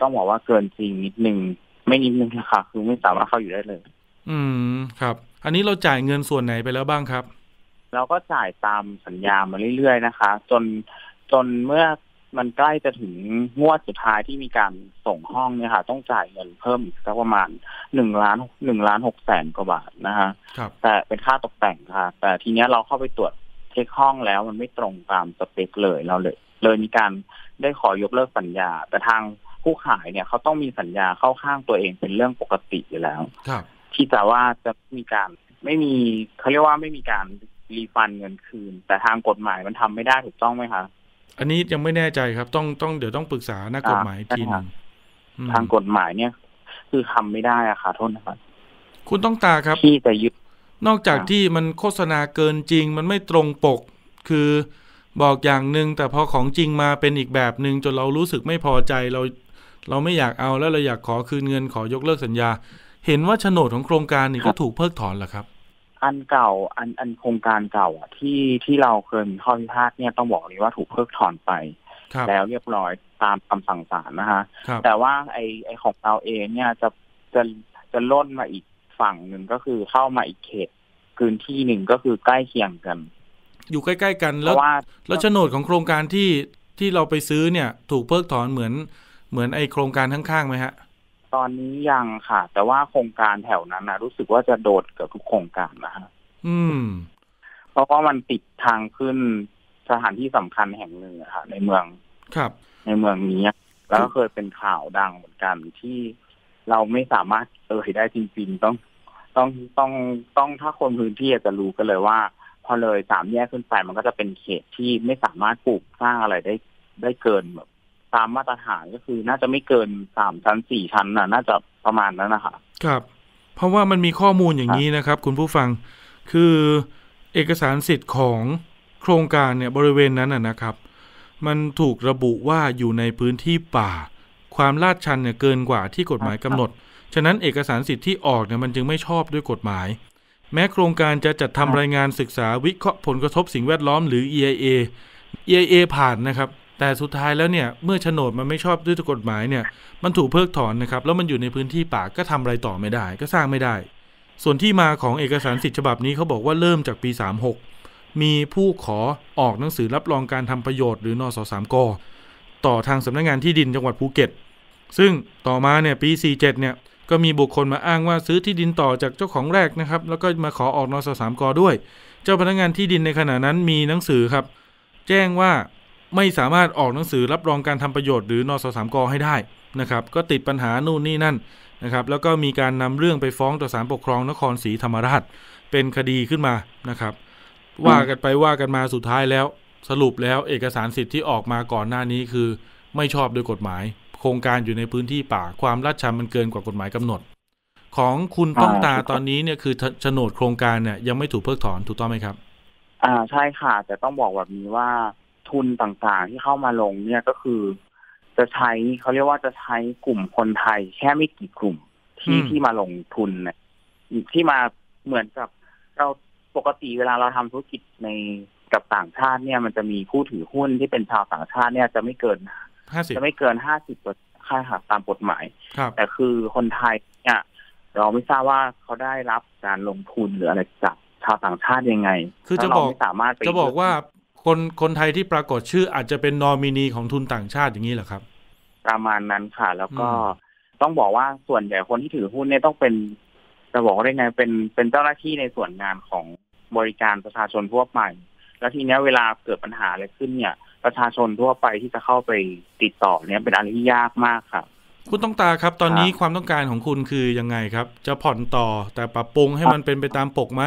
ต้องบอกว่าเกินจริงนิดนึงไม่นิดนึงค่ะคือไม่สามารถเข้าอยู่ได้เลยครับอันนี้เราจ่ายเงินส่วนไหนไปแล้วบ้างครับเราก็จ่ายตามสัญญามาเรื่อยๆนะคะจนเมื่อมันใกล้จะถึงงวดสุดท้ายที่มีการส่งห้องเนี่ยค่ะต้องจ่ายเงินเพิ่มอีกสักประมาณ1,600,000 กว่าบาทนะคะแต่เป็นค่าตกแต่งค่ะแต่ทีเนี้ยเราเข้าไปตรวจเช็คห้องแล้วมันไม่ตรงตามสเปคเลยเราเลยมีการได้ขอยกเลิกสัญญาแต่ทางผู้ขายเนี่ยเขาต้องมีสัญญาเข้าข้างตัวเองเป็นเรื่องปกติอยู่แล้วที่แต่ว่าจะมีการไม่มีเขาเรียกว่าไม่มีการรีฟันเงินคืนแต่ทางกฎหมายมันทำไม่ได้ถูกต้องไหมคะอันนี้ยังไม่แน่ใจครับต้องเดี๋ยวต้องปรึกษานักกฎหมายทีนึง ทางกฎหมายเนี่ยคือทำไม่ได้อะค่ะโทษนะครับคุณต้องตาครับที่จะยึดนอกจากที่มันโฆษณาเกินจริงมันไม่ตรงปกคือบอกอย่างหนึ่งแต่พอของจริงมาเป็นอีกแบบหนึ่งจนเรารู้สึกไม่พอใจเราไม่อยากเอาแล้วเราอยากขอคืนเงินขอยกเลิกสัญญาเห็นว่าโฉนดของโครงการนี่ก็ถูกเพิกถอนเหรอครับอันเก่าอันโครงการเก่าอ่ะที่เราเคยมีข้อพิพาทเนี่ยต้องบอกเลยว่าถูกเพิกถอนไปแล้วเรียบร้อยตามคำสั่งศาลนะฮะแต่ว่าไอของเราเองเนี่ยจะล่นมาอีกฝั่งหนึ่งก็คือเข้ามาอีกเขตพื้นที่หนึ่งก็คือใกล้เคียงกันอยู่ใกล้ๆกันแล้วโฉนดของโครงการที่เราไปซื้อเนี่ยถูกเพิกถอนเหมือนไอโครงการข้างๆไหมฮะตอนนี้ยังค่ะแต่ว่าโครงการแถวนั้นนะรู้สึกว่าจะโดดเกือบทุกโครงการนะฮะเพราะว่ามันติดทางขึ้นสถานที่สำคัญแห่งหนึ่งค่ะในเมืองครับในเมืองนี้แล้วก็เคยเป็นข่าวดังเหมือนกันที่เราไม่สามารถเอ่ยได้จริงๆต้องถ้าคนพื้นที่จะรู้กันเลยว่าพอเลย3แยกขึ้นไปมันก็จะเป็นเขตที่ไม่สามารถปลูกสร้างอะไรได้เกินแบบตามมาตรฐานก็คือน่าจะไม่เกิน3ชั้น4ชั้นน่าจะประมาณนั้นนะคะครับเพราะว่ามันมีข้อมูลอย่างนี้นะครับคุณผู้ฟังคือเอกสารสิทธิ์ของโครงการเนี่ยบริเวณนั้นนะครับมันถูกระบุว่าอยู่ในพื้นที่ป่าความลาดชันเนี่ยเกินกว่าที่กฎหมายกำหนดฉะนั้นเอกสารสิทธิ์ที่ออกเนี่ยมันจึงไม่ชอบด้วยกฎหมายแม้โครงการจะจัดทำรายงานศึกษาวิเคราะห์ผลกระทบสิ่งแวดล้อมหรือ EIA ผ่านนะครับแต่สุดท้ายแล้วเนี่ยเมื่อโฉนดมันไม่ชอบด้วยกฎหมายเนี่ยมันถูกเพิกถอนนะครับแล้วมันอยู่ในพื้นที่ป่าก็ทำอะไรต่อไม่ได้ก็สร้างไม่ได้ส่วนที่มาของเอกสารสิทธิ์ฉบับนี้เขาบอกว่าเริ่มจากปี36มีผู้ขอออกหนังสือรับรองการทำประโยชน์หรือนส3กต่อทางสำนักงานที่ดินจังหวัดภูเก็ตซึ่งต่อมาเนี่ยปี47เนี่ยก็มีบุคคลมาอ้างว่าซื้อที่ดินต่อจากเจ้าของแรกนะครับแล้วก็มาขอออกนส3กด้วยเจ้าพนักงานที่ดินในขณะนั้นมีหนังสือครับแจ้งว่าไม่สามารถออกหนังสือรับรองการทำประโยชน์หรือนส3กให้ได้นะครับก็ติดปัญหานู่นนี่นั่นนะครับแล้วก็มีการนำเรื่องไปฟ้องต่อศาลปกครองนครศรีธรรมราชเป็นคดีขึ้นมานะครับว่ากันไปว่ากันมาสุดท้ายแล้วสรุปแล้วเอกสารสิทธิ์ที่ออกมาก่อนหน้านี้คือไม่ชอบโดยกฎหมายโครงการอยู่ในพื้นที่ป่าความลาดชันมันเกินกว่ากฎหมายกำหนดของคุณต้องตาตอนนี้เนี่ยคือโฉนดโครงการเนี่ยยังไม่ถูกเพิกถอนถูกต้องไหมครับใช่ค่ะแต่ต้องบอกแบบนี้ว่าทุนต่างๆที่เข้ามาลงเนี่ยก็คือจะใช้เขาเรียกว่าจะใช้กลุ่มคนไทยแค่ไม่กี่กลุ่มที่มาลงทุนเนี่ยที่มาเหมือนกับเราปกติเวลาเราทำธุรกิจในกับต่างชาติเนี่ยมันจะมีผู้ถือหุ้นที่เป็นชาวต่างชาติเนี่ยจะไม่เกิน 50% ค่าหักตามกฎหมายแต่คือคนไทยเนี่ยเราไม่ทราบว่าเขาได้รับการลงทุนหรืออะไรจากชาวต่างชาติยังไงคือจะบอกว่าคนไทยที่ปรากฏชื่ออาจจะเป็นนอมินีของทุนต่างชาติอย่างนี้เหรอครับประมาณนั้นค่ะแล้วก็ต้องบอกว่าส่วนใหญ่คนที่ถือหุ้นเนี่ยต้องเป็นจะบอกได้ไงเป็นเจ้าหน้าที่ในส่วนงานของบริการประชาชนทั่วไปแล้วทีนี้เวลาเกิดปัญหาอะไรขึ้นเนี่ยประชาชนทั่วไปที่จะเข้าไปติดต่อเนี่ยเป็นอะไรที่ยากมากครับคุณต้องตาครับตอนนี้ความต้องการของคุณคือยังไงครับจะผ่อนต่อแต่ปรับปรุงให้มันเป็นไปตามปกไหม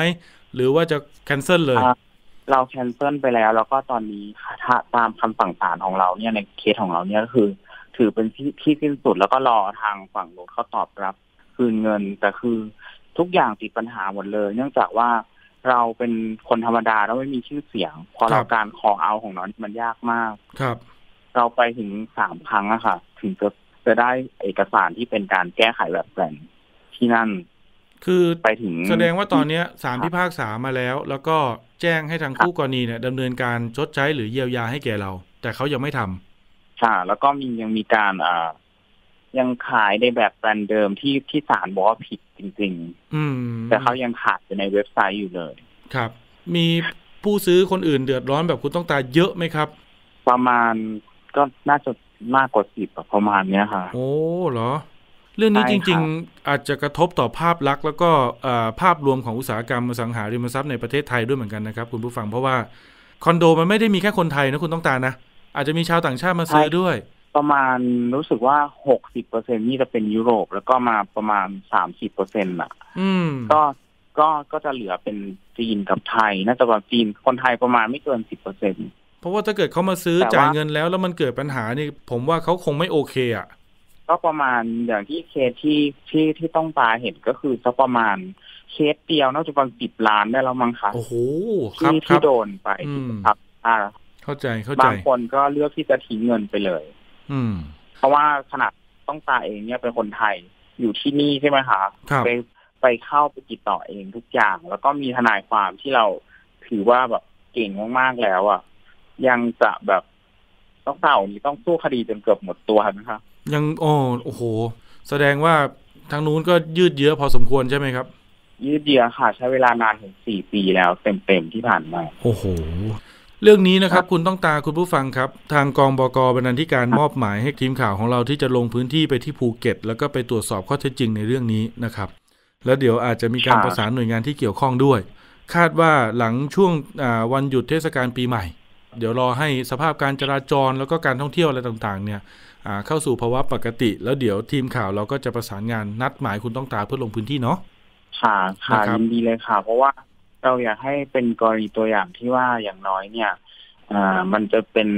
หรือว่าจะแคนเซิลเลยเราแคนเซิลไปแล้วแล้วก็ตอนนี้ตามคำสั่งศาลของเราเนี่ยในเคสของเราเนี่ยก็คือถือเป็นที่สิ้นสุดแล้วก็รอทางฝั่งโน้นเขาตอบรับคืนเงินแต่คือทุกอย่างติดปัญหาหมดเลยเนื่องจากว่าเราเป็นคนธรรมดาแล้วไม่มีชื่อเสียงพอเราการขอเอาของน้องมันยากมากครับเราไปถึง3ครั้งอะค่ะถึงจะได้เอกสารที่เป็นการแก้ไขแบบแปลนที่นั่นคือไปถึงแสดงว่าตอนนี้ศาลพิพากษามาแล้วแล้วก็แจ้งให้ทางคู่กรณีเนี่ยดำเนินการชดใช้หรือเยียวยาให้แก่เราแต่เขายังไม่ทำค่ะแล้วก็ยังมีการยังขายในแบบแปลนเดิมที่ศาลบอกว่าผิดจริงๆแต่เขายังขายอยู่ในเว็บไซต์อยู่เลยครับมีผู้ซื้อคนอื่นเดือดร้อนแบบคุณต้องตาเยอะไหมครับประมาณก็น่าจะมากกว่า10ประมาณเนี้ยค่ะโอ้เหรอเรื่องนี้จริงๆอาจจะกระทบต่อภาพลักษณ์แล้วก็ภาพรวมของอุตสาหกรรมอสังหาริมทรัพย์ในประเทศไทยด้วยเหมือนกันนะครับคุณผู้ฟังเพราะว่าคอนโดมันไม่ได้มีแค่คนไทยนะคุณต้องตานะอาจจะมีชาวต่างชาติมาซื้อด้วยประมาณรู้สึกว่า 60% นี่จะเป็นยุโรปแล้วก็มาประมาณ 30% อ่ะก็จะเหลือเป็นจีนกับไทยน่าจะว่าจีนคนไทยประมาณไม่เกิน 10% เพราะว่าถ้าเกิดเขามาซื้อจ่ายเงินแล้วมันเกิดปัญหานี่ผมว่าเขาคงไม่โอเคอ่ะ ก็ประมาณอย่างที่เคสที่ต้องตาเห็นก็คือสักประมาณเคสเดียวน่าจะประมาณ10 ล้านได้แล้วมั้งค่ะโอ้โหที่โดนไปครับเข้าใจบางคนก็เลือกที่จะทิ้งเงินไปเลยเพราะว่าขนาดต้องตาเองเนี่ยเป็นคนไทยอยู่ที่นี่ใช่ไหมคะไปเข้าไปติดต่อเองทุกอย่างแล้วก็มีทนายความที่เราถือว่าแบบเก่งมากๆแล้วอ่ะยังจะแบบต้องเต่านี่ต้องสู้คดีจนเกือบหมดตัวนะคะยังโอ้โหแสดงว่าทางนู้นก็ยืดเยื้อพอสมควรใช่ไหมครับยืดเยื้อค่ะใช้เวลานานถึง4 ปีแล้วเต็มๆที่ผ่านมาโอ้โหเรื่องนี้นะครับคุณต้องตาคุณผู้ฟังครับทางกองบก.บรรณาธิการมอบหมายให้ทีมข่าวของเราที่จะลงพื้นที่ไปที่ภูเก็ตแล้วก็ไปตรวจสอบข้อเท็จจริงในเรื่องนี้นะครับแล้วเดี๋ยวอาจจะมีการประสานหน่วยงานที่เกี่ยวข้องด้วยคาดว่าหลังช่วงวันหยุดเทศกาลปีใหม่เดี๋ยวรอให้สภาพการจราจรแล้วก็การท่องเที่ยวอะไรต่างๆเนี่ยเข้าสู่ภาวะปกติแล้วเดี๋ยวทีมข่าวเราก็จะประสานงานนัดหมายคุณต้องตาเพื่อลงพื้นที่เนาะค่ะยินดีเลยค่ะเพราะว่าเราอยากให้เป็นกรณีตัวอย่างที่ว่าอย่างน้อยเนี่ยมันจะเป็น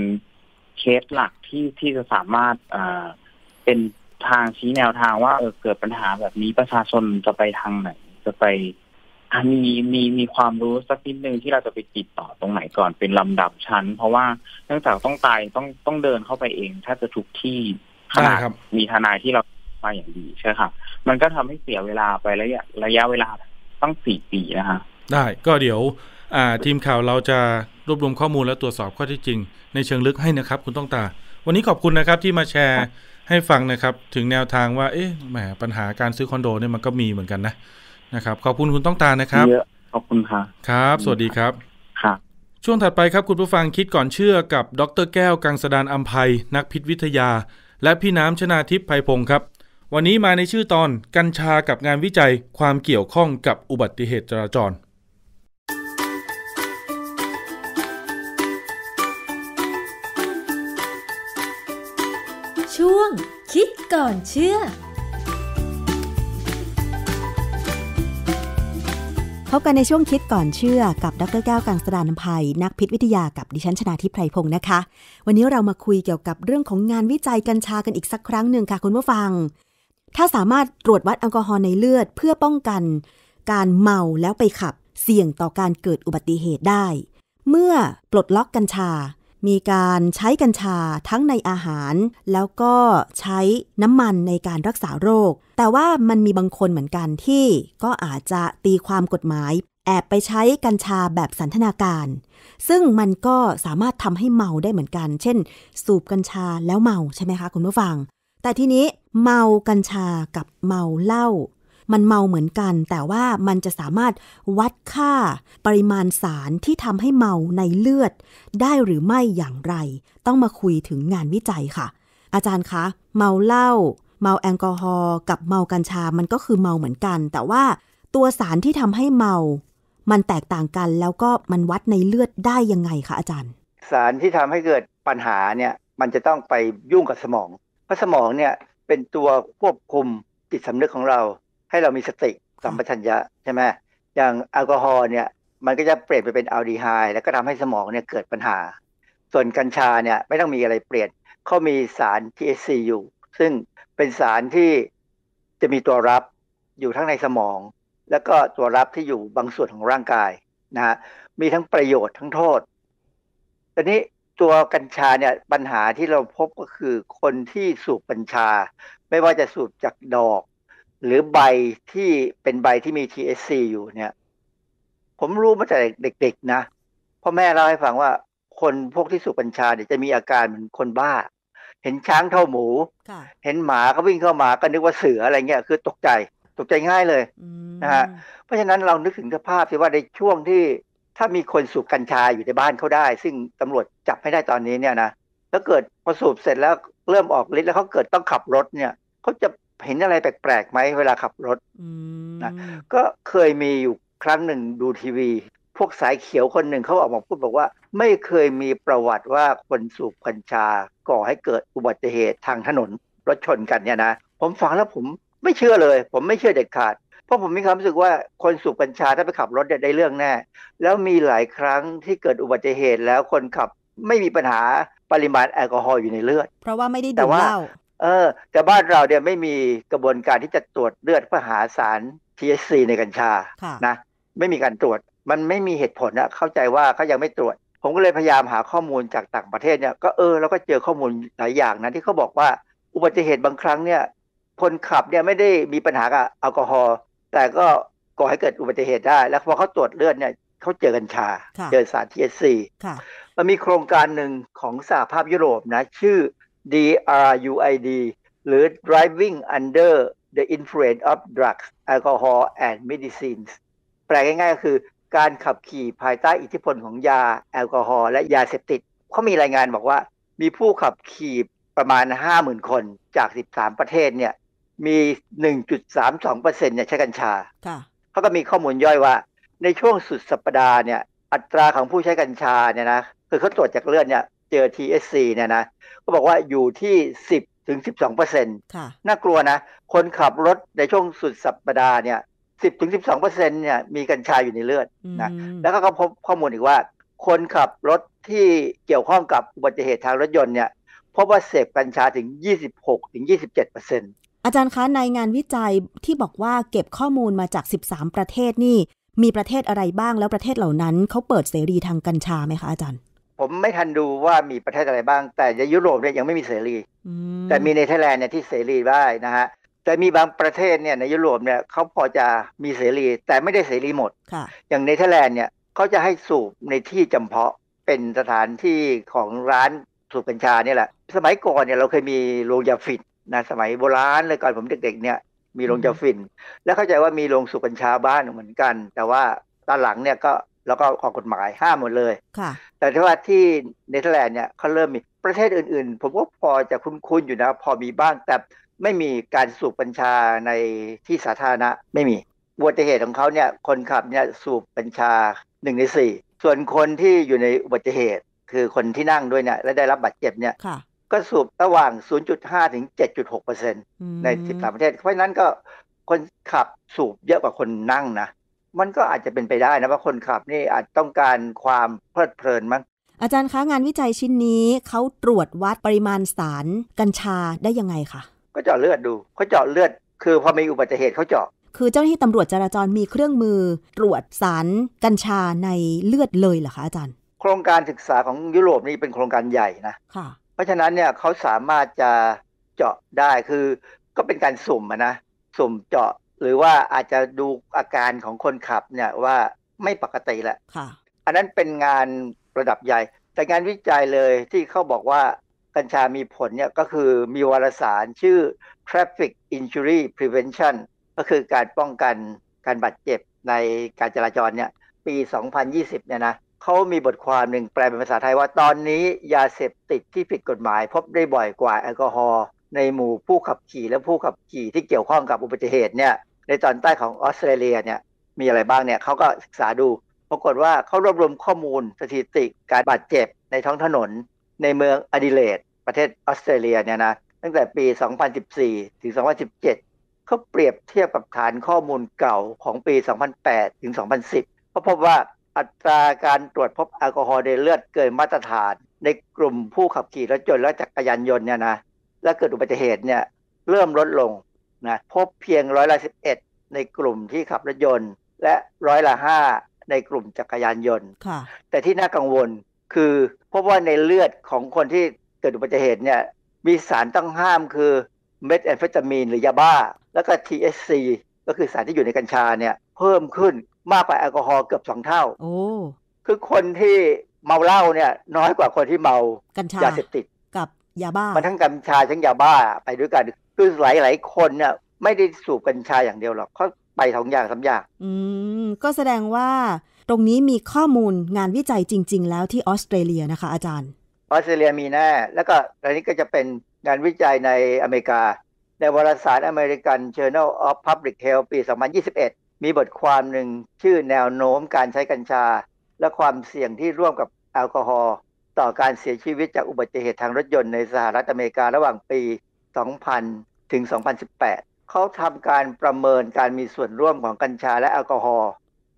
เคสหลักที่จะสามารถเป็นทางชี้แนวทางว่าเกิดปัญหาแบบนี้ประชาชนจะไปทางไหนจะไปมีความรู้สักนิดนึงที่เราจะไปติดต่อตรงไหนก่อนเป็นลำดับชั้นเพราะว่าเนื่องจากต้องตายต้องเดินเข้าไปเองถ้าจะทุกที่ขนาดมีทนายที่เรามาอย่างดีใช่ค่ะมันก็ทำให้เสียเวลาไประยะเวลาตั้ง4 ปีนะคะได้ก็เดี๋ยวทีมข่าวเราจะรวบรวมข้อมูลและตรวจสอบข้อเท็จจริงในเชิงลึกให้นะครับคุณต้องตาวันนี้ขอบคุณนะครับที่มาแชร์ให้ฟังนะครับถึงแนวทางว่าเอ๊ะแหมปัญหาการซื้อคอนโดเนี่ยมันก็มีเหมือนกันนะครับขอบคุณคุณต้องตานะครับขอบคุณค่ะครับสวัสดีครับค่ะช่วงถัดไปครับคุณผู้ฟังคิดก่อนเชื่อกับดร.แก้วกังสดาลอำไพนักพิษวิทยาและพี่น้ำชนาทิพย์ไพพงศ์ครับวันนี้มาในชื่อตอนกัญชากับงานวิจัยความเกี่ยวข้องกับอุบัติเหตุจราจรช่วงคิดก่อนเชื่อพบกันในช่วงคิดก่อนเชื่อกับดร.แก้วกังสดาลอำไพนักพิษวิทยากับดิฉันชนาธิปไพพงศ์นะคะวันนี้เรามาคุยเกี่ยวกับเรื่องของงานวิจัยกัญชากันอีกสักครั้งหนึ่งค่ะคุณผู้ฟังถ้าสามารถตรวจวัดแอลกอฮอล์ในเลือดเพื่อป้องกันการเมาแล้วไปขับเสี่ยงต่อการเกิดอุบัติเหตุได้เมื่อปลดล็อกกัญชามีการใช้กัญชาทั้งในอาหารแล้วก็ใช้น้ำมันในการรักษาโรคแต่ว่ามันมีบางคนเหมือนกันที่ก็อาจจะตีความกฎหมายแอบไปใช้กัญชาแบบสันทนาการซึ่งมันก็สามารถทำให้เมาได้เหมือนกันเช่นสูบกัญชาแล้วเมาใช่ไหมคะคุณผู้ฟังแต่ทีนี้เมากัญชากับเมาเหล้ามันเมาเหมือนกันแต่ว่ามันจะสามารถวัดค่าปริมาณสารที่ทำให้เมาในเลือดได้หรือไม่อย่างไรต้องมาคุยถึงงานวิจัยค่ะอาจารย์คะเมาเหล้าเมาแอลกอฮอล์กับเมากัญชามันก็คือเมาเหมือนกันแต่ว่าตัวสารที่ทำให้เมามันแตกต่างกันแล้วก็มันวัดในเลือดได้ยังไงคะอาจารย์สารที่ทำให้เกิดปัญหาเนี่ยมันจะต้องไปยุ่งกับสมองเพราะสมองเนี่ยเป็นตัวควบคุมจิตสำนึกของเราให้เรามีสติสัมปชัญญะใช่ไหมอย่างแอลกอฮอล์เนี่ยมันก็จะเปลี่ยนไปเป็นแอลดีไฮด์แล้วก็ทำให้สมองเนี่ยเกิดปัญหาส่วนกัญชาเนี่ยไม่ต้องมีอะไรเปลี่ยนเขามีสาร THC อยู่ซึ่งเป็นสารที่จะมีตัวรับอยู่ทั้งในสมองแล้วก็ตัวรับที่อยู่บางส่วนของร่างกายนะฮะมีทั้งประโยชน์ทั้งโทษทีนี้ตัวกัญชาเนี่ยปัญหาที่เราพบก็คือคนที่สูบกัญชาไม่ว่าจะสูบจากดอกหรือใบที่เป็นใบที่มี THC อยู่เนี่ยผมรู้มาจากเด็กๆนะพ่อแม่เล่าให้ฟังว่าคนพวกที่สูบกัญชาเนี่ยจะมีอาการเหมือนคนบ้าเห็นช้างเท่าหมูเห็นหมาก็วิ่งเข้ามาก็นึกว่าเสืออะไรเงี้ยคือตกใจง่ายเลยนะฮะเพราะฉะนั้นเรานึกถึงสภาพที่ว่าในช่วงที่ถ้ามีคนสูบกัญชาอยู่ในบ้านเขาได้ซึ่งตำรวจจับไม่ได้ตอนนี้เนี่ยนะแล้วเกิดพอสูบเสร็จแล้วเริ่มออกฤทธิ์แล้วเขาเกิดต้องขับรถเนี่ยเขาจะเห็นอะไรแปลกๆไหมเวลาขับรถนะก็เคยมีอยู่ครั้งหนึ่งดูทีวีพวกสายเขียวคนหนึ่งเขาออกมาพูดบอกว่าไม่เคยมีประวัติว่าคนสูบกัญชาก่อให้เกิดอุบัติเหตุทางถนนรถชนกันเนี่ยนะผมฟังแล้วผมไม่เชื่อเลยผมไม่เชื่อเด็ดขาดเพราะผมมีความรู้สึกว่าคนสูบกัญชาถ้าไปขับรถได้เรื่องแน่แล้วมีหลายครั้งที่เกิดอุบัติเหตุแล้วคนขับไม่มีปัญหาปริมาณแอลกอฮอล์อยู่ในเลือดเพราะว่าไม่ได้ดื่มเหล้า แต่บ้านเราเนี่ยไม่มีกระบวนการที่จะตรวจเลือดเพื่อหาสาร THC ในกัญชานะไม่มีการตรวจมันไม่มีเหตุผลนะเข้าใจว่าเขายังไม่ตรวจผมก็เลยพยายามหาข้อมูลจากต่างประเทศเนี่ยก็เราก็เจอข้อมูลหลายอย่างนะที่เขาบอกว่าอุบัติเหตุบางครั้งเนี่ยคนขับเนี่ยไม่ได้มีปัญหากับแอลกอฮอล์แต่ก็ก่อให้เกิดอุบัติเหตุได้แล้วพอเขาตรวจเลือดเนี่ยเขาเจอกัญชาเจอสาร THC มันมีโครงการหนึ่งของสหภาพยุโรปนะชื่อ DRUID หรือ Driving Under the Influence of Drugs, Alcohol and Medicines แปลง่ายๆก็คือการขับขี่ภายใต้อิทธิพลของยาแอลกอฮอล์และยาเสพติดเขามีรายงานบอกว่ามีผู้ขับขี่ประมาณ 50,000 คนจาก13ประเทศเนี่ยมี 1.32% เนี่ยใช้กัญชาเขาก็มีข้อมูลย่อยว่าในช่วงสุดสัปดาห์เนี่ยอัตราของผู้ใช้กัญชาเนี่ยนะคือเขาตรวจจากเลือดเนี่ยเจอ THC เนี่ยนะก็บอกว่าอยู่ที่ 10-12% น่ากลัวนะคนขับรถในช่วงสุดสัปดาห์เนี่ย 10-12% เนี่ยมีกัญชาอยู่ในเลือดนะแล้วก็พบข้อมูลอีกว่าคนขับรถที่เกี่ยวข้องกับอุบัติเหตุทางรถยนต์เนี่ยพบว่าเสพกัญชาถึง 26-27% อาจารย์คะในงานวิจัยที่บอกว่าเก็บข้อมูลมาจาก13ประเทศนี่มีประเทศอะไรบ้างแล้วประเทศเหล่านั้นเขาเปิดเสรีทางกัญชาไหมคะอาจารย์ผมไม่ทันดูว่ามีประเทศอะไรบ้างแต่ในยุโรปเนี่ยยังไม่มีเสรีแต่มีเนเธอร์แลนด์เนี่ยที่เสรีได้นะฮะแต่มีบางประเทศเนี่ยในยุโรปเนี่ยเขาพอจะมีเสรีแต่ไม่ได้เสรีหมดอย่างเนเธอร์แลนด์เนี่ยเขาจะให้สูบในที่จำเพาะเป็นสถานที่ของร้านสูบกัญชาเนี่ยแหละสมัยก่อนเนี่ยเราเคยมีโรงยาฝิ่นนะสมัยโบราณเลยก่อนผมเด็กๆเนี่ยมีโรงยาฝิ่นและเข้าใจว่ามีโรงสูบกัญชาบ้านเหมือนกันแต่ว่าตอนหลังเนี่ยก็แล้วก็ออกกฎหมายห้ามหมดเลยแต่ที่เนเธอร์แลนด์เนี่ยเขาเริ่มมีประเทศอื่นๆผมก็พอจะคุ้นๆอยู่นะพอมีบ้างแต่ไม่มีการสูบกัญชาในที่สาธารณะไม่มีอุบัติเหตุของเขาเนี่ยคนขับเนี่ยสูบกัญชา1 ใน 4ส่วนคนที่อยู่ในอุบัติเหตุคือคนที่นั่งด้วยเนี่ยและได้รับบาดเจ็บเนี่ยก็สูบระหว่าง 0.5-7.6% ใน13ประเทศเพราะฉะนั้นก็คนขับสูบเยอะกว่าคนนั่งนะมันก็อาจจะเป็นไปได้นะว่าคนขับนี่อาจต้องการความเพลิดเพลินมั้งอาจารย์คะงานวิจัยชิ้นนี้เขาตรวจวัดปริมาณสารกัญชาได้ยังไงคะก็เจาะเลือดดูเขาเจาะเลือดคือพอมีอุบัติเหตุเขาเจาะคือเจ้าหน้าที่ตำรวจจราจรมีเครื่องมือตรวจสารกัญชาในเลือดเลยเหรอคะอาจารย์โครงการศึกษาของยุโรปนี่เป็นโครงการใหญ่นะเพราะฉะนั้นเนี่ยเขาสามารถจะเจาะได้คือก็เป็นการสุ่มนะสุ่มเจาะหรือว่าอาจจะดูอาการของคนขับเนี่ยว่าไม่ปกติแหละอันนั้นเป็นงานระดับใหญ่แต่งานวิจัยเลยที่เขาบอกว่ากัญชามีผลเนี่ยก็คือมีวารสารชื่อ Traffic Injury Prevention ก็คือการป้องกันการบาดเจ็บในการจราจรเนี่ยปี 2020 เนี่ยนะเขามีบทความหนึ่งแปลเป็นภาษาไทยว่าตอนนี้ยาเสพติดที่ผิดกฎหมายพบได้บ่อยกว่าแอลกอฮอล์ในหมู่ผู้ขับขี่และผู้ขับขี่ที่เกี่ยวข้องกับอุบัติเหตุเนี่ยในตอนใต้ของออสเตรเลียเนี่ยมีอะไรบ้างเนี่ยเขาก็ศึกษาดูปรากฏว่าเขารวบรวมข้อมูลสถิติการบาดเจ็บในท้องถนนในเมืองอดิเลดประเทศออสเตรเลียเนี่ยนะตั้งแต่ปี 2014 ถึง 2017 เขาเปรียบเทียบกับฐานข้อมูลเก่าของปี 2008 ถึง 2010 ก็พบว่าอัตราการตรวจพบแอลกอฮอล์ในเลือดเกินมาตรฐานในกลุ่มผู้ขับขี่รถยนต์และจักรยานยนต์เนี่ยนะและเกิดอุบัติเหตุเนี่ยเริ่มลดลงนะพบเพียง11%ในกลุ่มที่ขับรถยนต์และ5%ในกลุ่มจักรยานยนต์แต่ที่น่ากังวลคือพบว่าในเลือดของคนที่เกิดอุบัติเหตุเนี่ยมีสารต้องห้ามคือเมทแอมเฟตามีนหรือยาบ้าแล้วก็ THC ก็คือสารที่อยู่ในกัญชาเนี่ยเพิ่มขึ้นมากกว่าแอลกอฮอล์เกือบ2 เท่าคือคนที่เมาเหล้าเนี่ยน้อยกว่าคนที่เมายาเสพติดกับยาบ้ามันทั้งกัญชาทั้งยาบ้าไปด้วยกันคือหลายคนเนี่ยไม่ได้สูบกัญชาอย่างเดียวหรอกเขาไป2 อย่าง 3 อย่างก็แสดงว่าตรงนี้มีข้อมูลงานวิจัยจริงๆแล้วที่ออสเตรเลียนะคะอาจารย์ออสเตรเลียมีแน่แล้วก็อันนี้ก็จะเป็นงานวิจัยในอเมริกาในวารสาร American Journal of Public Health ปี 2021 มีบทความหนึ่งชื่อแนวโน้มการใช้กัญชาและความเสี่ยงที่ร่วมกับแอลกอฮอล์ต่อการเสียชีวิตจากอุบัติเหตุทางรถยนต์ในสหรัฐอเมริการะหว่างปี 2000 ถึง 2018เขาทำการประเมินการมีส่วนร่วมของกัญชาและแอลกอฮอล์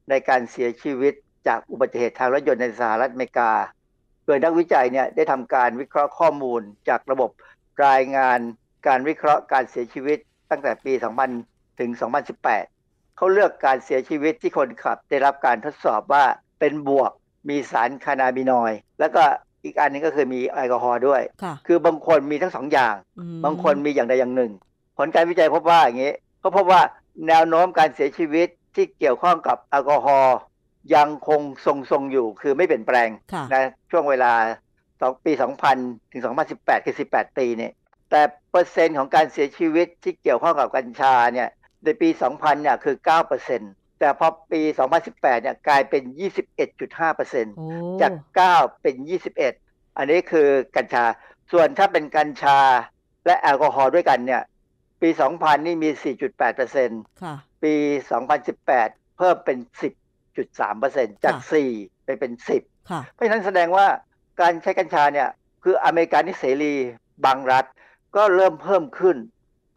ในการเสียชีวิตจากอุบัติเหตุทางรถยนต์ในสหรัฐอเมริกาโดยนักวิจัยเนี่ยได้ทำการวิเคราะห์ข้อมูลจากระบบรายงาน การวิเคราะห์การเสียชีวิตตั้งแต่ปี 2000 ถึง 2018 เขาเลือกการเสียชีวิตที่คนขับได้รับการทดสอบว่าเป็นบวกมีสารคานาบินอยด์แล้วก็อีกอันนึงก็คือมีแอลกอฮอล์ด้วยคือบางคนมีทั้งสองอย่างบางคนมีอย่างใดอย่างหนึ่งผลการวิจัยพบว่าอย่างนี้เขาพบว่าแนวโน้มการเสียชีวิตที่เกี่ยวข้องกับแอลกอฮอล์ยังคงทรงอยู่คือไม่เปลี่ยนแปลงนะช่วงเวลา2ปี 2000 ถึง 2018 คือ 18 ปีเนี่ยแต่เปอร์เซ็นต์ของการเสียชีวิตที่เกี่ยวข้องกับกัญชาเนี่ยในปี 2000 เนี่ยคือ 9% แต่พอปี 2018 เนี่ยกลายเป็น 21.5% จาก 9 เป็น 21 อันนี้คือกัญชาส่วนถ้าเป็นกัญชาและแอลกอฮอล์ด้วยกันเนี่ยปี 2000 นี่มี 4.8% ค่ะปี 2018 เพิ่มเป็น 10.3% จาก 4 ไปเป็น 10 ค่ะเพราะฉะนั้นแสดงว่าการใช้กัญชาเนี่ยคืออเมริกาที่เสรีบางรัฐก็เริ่มเพิ่มขึ้น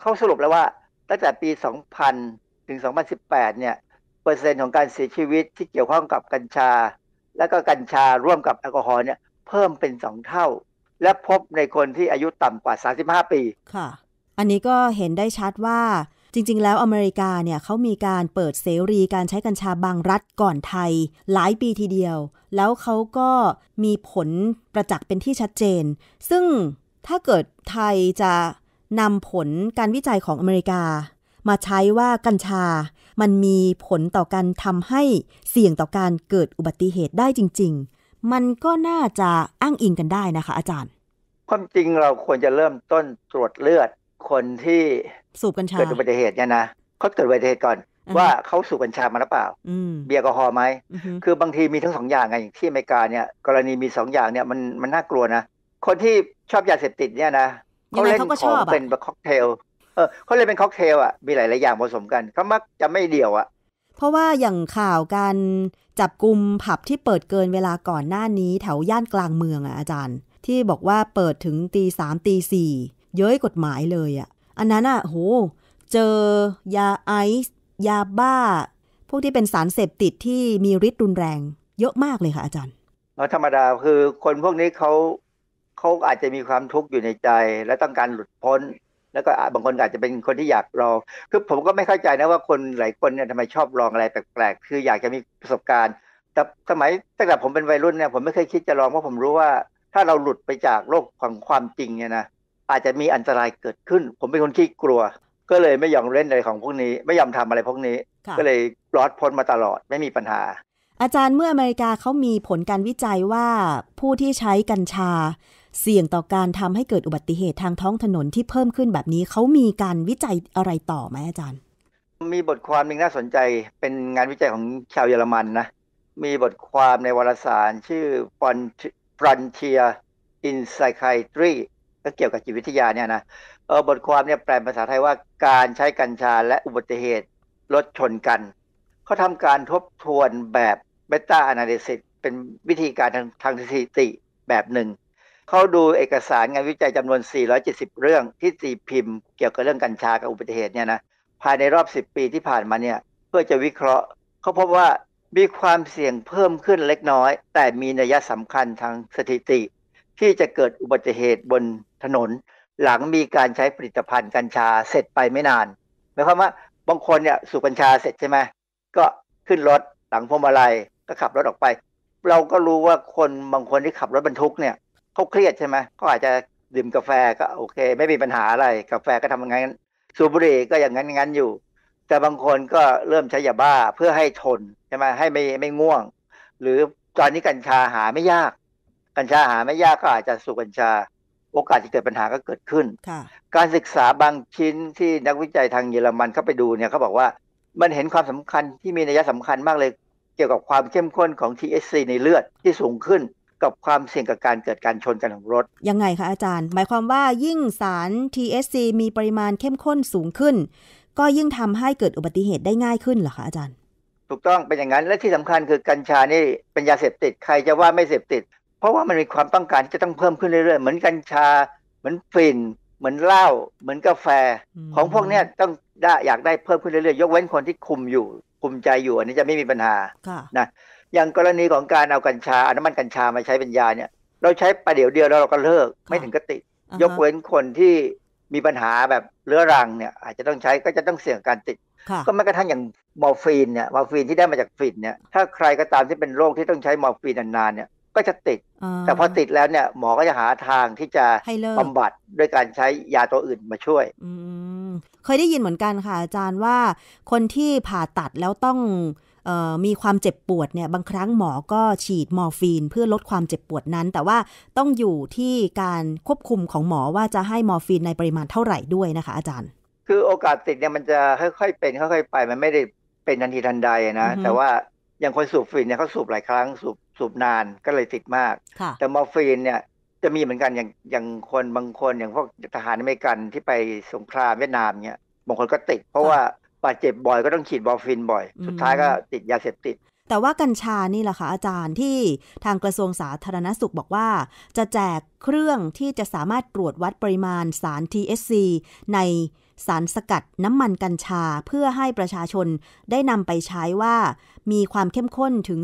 เขาสรุปแล้วว่าตั้งแต่ปี 2000 ถึง 2018 เนี่ยเปอร์เซ็นต์ของการเสียชีวิตที่เกี่ยวข้องกับกัญชาและก็กัญชาร่วมกับแอลกอฮอล์เนี่ยเพิ่มเป็น 2 เท่าและพบในคนที่อายุต่ำกว่า 35 ปีค่ะอันนี้ก็เห็นได้ชัดว่าจริงๆแล้วอเมริกาเนี่ยเขามีการเปิดเสรีการใช้กัญชาบางรัฐก่อนไทยหลายปีทีเดียวแล้วเขาก็มีผลประจักษ์เป็นที่ชัดเจนซึ่งถ้าเกิดไทยจะนำผลการวิจัยของอเมริกามาใช้ว่ากัญชามันมีผลต่อการทำให้เสี่ยงต่อการเกิดอุบัติเหตุได้จริงๆมันก็น่าจะอ้างอิงกันได้นะคะอาจารย์ความจริงเราควรจะเริ่มต้นตรวจเลือดคนที่สูบกัญชาเกิดอุบัติเหตุเนี่ยนะเขาเกิดอุบัติเหตุก่อนว่าเขาสูบกัญชามาหรือเปล่าเบียร์แอลกอฮอล์ไหมคือบางทีมีทั้งสองอย่างไงอย่างที่อเมริกาเนี่ยกรณีมีสองอย่างเนี่ยมันน่ากลัวนะคนที่ชอบยาเสพติดเนี่ยนะเขาเล่นของเป็นค็อกเทลเขาเล่นเป็นค็อกเทลอ่ะมีหลายๆอย่างผสมกันเขามักจะไม่เดี่ยวอ่ะเพราะว่าอย่างข่าวการจับกุมผับที่เปิดเกินเวลาก่อนหน้านี้แถวย่านกลางเมืองอ่ะอาจารย์ที่บอกว่าเปิดถึงตีสามตีสี่เย้ยกฎหมายเลยอ่ะอันนั้นอ่ะโหเจอยาไอซ์ยาบ้าพวกที่เป็นสารเสพติดที่มีฤทธิ์รุนแรงเยอะมากเลยค่ะอาจารย์แล้วธรรมดาคือคนพวกนี้เขาอาจจะมีความทุกข์อยู่ในใจและต้องการหลุดพ้นแล้วก็บางคนอาจจะเป็นคนที่อยากลองคือผมก็ไม่เข้าใจนะว่าคนหลายคนเนี่ยทำไมชอบลองอะไรแปลกๆคืออยากจะมีประสบการณ์แต่สมัยตั้งแต่ผมเป็นวัยรุ่นเนี่ยผมไม่เคยคิดจะลองเพราะผมรู้ว่าถ้าเราหลุดไปจากโลกของความจริงเนี่ยนะอาจจะมีอันตรายเกิดขึ้นผมเป็นคนขี้กลัวก็เลยไม่ยอมเล่นอะไรของพวกนี้ไม่ยอมทำอะไรพวกนี้ก็เลยรอดพ้นมาตลอดไม่มีปัญหาอาจารย์เมื่ออเมริกาเขามีผลการวิจัยว่าผู้ที่ใช้กัญชาเสี่ยงต่อการทำให้เกิดอุบัติเหตุทางท้องถนนที่เพิ่มขึ้นแบบนี้เขามีการวิจัยอะไรต่อไหมอาจารย์มีบทความนึงน่าสนใจเป็นงานวิจัยของชาวเยอรมันนะมีบทความในวารสารชื่อ Frontier in Psychiatryก็เกี่ยวกับจิตวิทยาเนี่ยนะบทความเนี่ยแปลภาษาไทยว่าการใช้กัญชาและอุบัติเหตุรถชนกันเขาทำการทบทวนแบบเบต้าแอนาลิซิสเป็นวิธีการทางสถิติแบบหนึ่งเขาดูเอกสารงานวิจัยจำนวน470เรื่องที่ตีพิมพ์เกี่ยวกับเรื่องกัญชากับอุบัติเหตุเนี่ยนะภายในรอบ10ปีที่ผ่านมาเนี่ยเพื่อจะวิเคราะห์เขาพบว่ามีความเสี่ยงเพิ่มขึ้นเล็กน้อยแต่มีนัยสำคัญทางสถิติที่จะเกิดอุบัติเหตุบนถนนหลังมีการใช้ผลิตภัณฑ์กัญชาเสร็จไปไม่นานหมายความว่าบางคนเนี่ยสูบกัญชาเสร็จใช่ไหมก็ขึ้นรถหลังพวงมาลัยก็ขับรถออกไปเราก็รู้ว่าคนบางคนที่ขับรถบรรทุกเนี่ยเขาเครียดใช่ไหมเขาอาจจะดื่มกาแฟก็โอเคไม่มีปัญหาอะไรกาแฟก็ทำอย่างนั้นสูบบุหรี่ก็อย่างนั้นอยู่แต่บางคนก็เริ่มใช้ยาบ้าเพื่อให้ทนใช่ไหมให้ไม่ง่วงหรือตอนนี้กัญชาหาไม่ยากกัญชาหาไม่ยากก็อาจจะสูบกัญชาโอกาสที่เกิดปัญหาก็เกิดขึ้นการศึกษาบางชิ้นที่นักวิจัยทางเยอรมันเข้าไปดูเนี่ยเขาบอกว่ามันเห็นความสำคัญที่มีนัยสำคัญมากเลยเกี่ยวกับความเข้มข้นของ THC ในเลือดที่สูงขึ้นกับความเสี่ยงกับการเกิดการชนกันของรถยังไงคะอาจารย์หมายความว่ายิ่งสาร THC มีปริมาณเข้มข้นสูงขึ้นก็ยิ่งทำให้เกิดอุบัติเหตุได้ง่ายขึ้นเหรอคะอาจารย์ถูกต้องเป็นอย่างนั้นและที่สำคัญคือกัญชานี่เป็นยาเสพติดใครจะว่าไม่เสพติดเพราะว่ามันมีความต้องการจะต้องเพิ่มขึ้นเรื่อยๆเหมือนกัญชาเหมือนฝิ่นเหมือนเหล้าเหมือนกาแฟของพวกนี้ต้องได้อยากได้เพิ่มขึ้นเรื่อยๆยกเว้นคนที่คุมใจอยู่อันนี้จะไม่มีปัญหานะอย่างกรณีของการเอากัญชาน้ำมันกัญชามาใช้เป็นยาเนี่ยเราใช้ประเดี๋ยวเดียวแล้วเราก็เลิกไม่ถึงก็ติดยกเว้นคนที่ มีปัญหาแบบเรื้อรังเนี่ยอาจจะต้องใช้ก็จะต้องเสี่ยงการติดก็แม้กระทั่งอย่างมอร์ฟีนเนี่ยมอร์ฟีนที่ได้มาจากฝิ่นเนี่ยถ้าใครก็ตามที่เป็นโรคที่ต้องใช้มอร์ฟีนนานๆเนี่ยก็จะติดแต่พอติดแล้วเนี่ยหมอก็จะหาทางที่จะบำบัดด้วยการใช้ยาตัวอื่นมาช่วยเคยได้ยินเหมือนกันค่ะอาจารย์ว่าคนที่ผ่าตัดแล้วต้องมีความเจ็บปวดเนี่ยบางครั้งหมอก็ฉีดมอร์ฟีนเพื่อลดความเจ็บปวดนั้นแต่ว่าต้องอยู่ที่การควบคุมของหมอว่าจะให้มอร์ฟีนในปริมาณเท่าไหร่ด้วยนะคะอาจารย์คือโอกาสติดเนี่ยมันจะค่อยๆเป็นค่อยๆไปมันไม่ได้เป็นทันทีทันใดนะแต่ว่าอย่างคนสูบฝิ่นเนี่ยเขาสูบหลายครั้งสูบนานก็เลยติดมากแต่มอร์ฟีนเนี่ยจะมีเหมือนกันอย่างคนบางคนอย่างพวกทหารอเมริกันที่ไปสงครามเวียดนามเนี่ยบางคนก็ติดเพราะว่าบาดเจ็บบ่อยก็ต้องฉีดมอร์ฟีนบ่อยสุดท้ายก็ติดยาเสพติดแต่ว่ากัญชานี่แหละค่ะอาจารย์ที่ทางกระทรวงสาธารณสุขบอกว่าจะแจกเครื่องที่จะสามารถตรวจวัดปริมาณสาร THC ในสารสกัดน้ำมันกัญชาเพื่อให้ประชาชนได้นำไปใช้ว่ามีความเข้มข้นถึง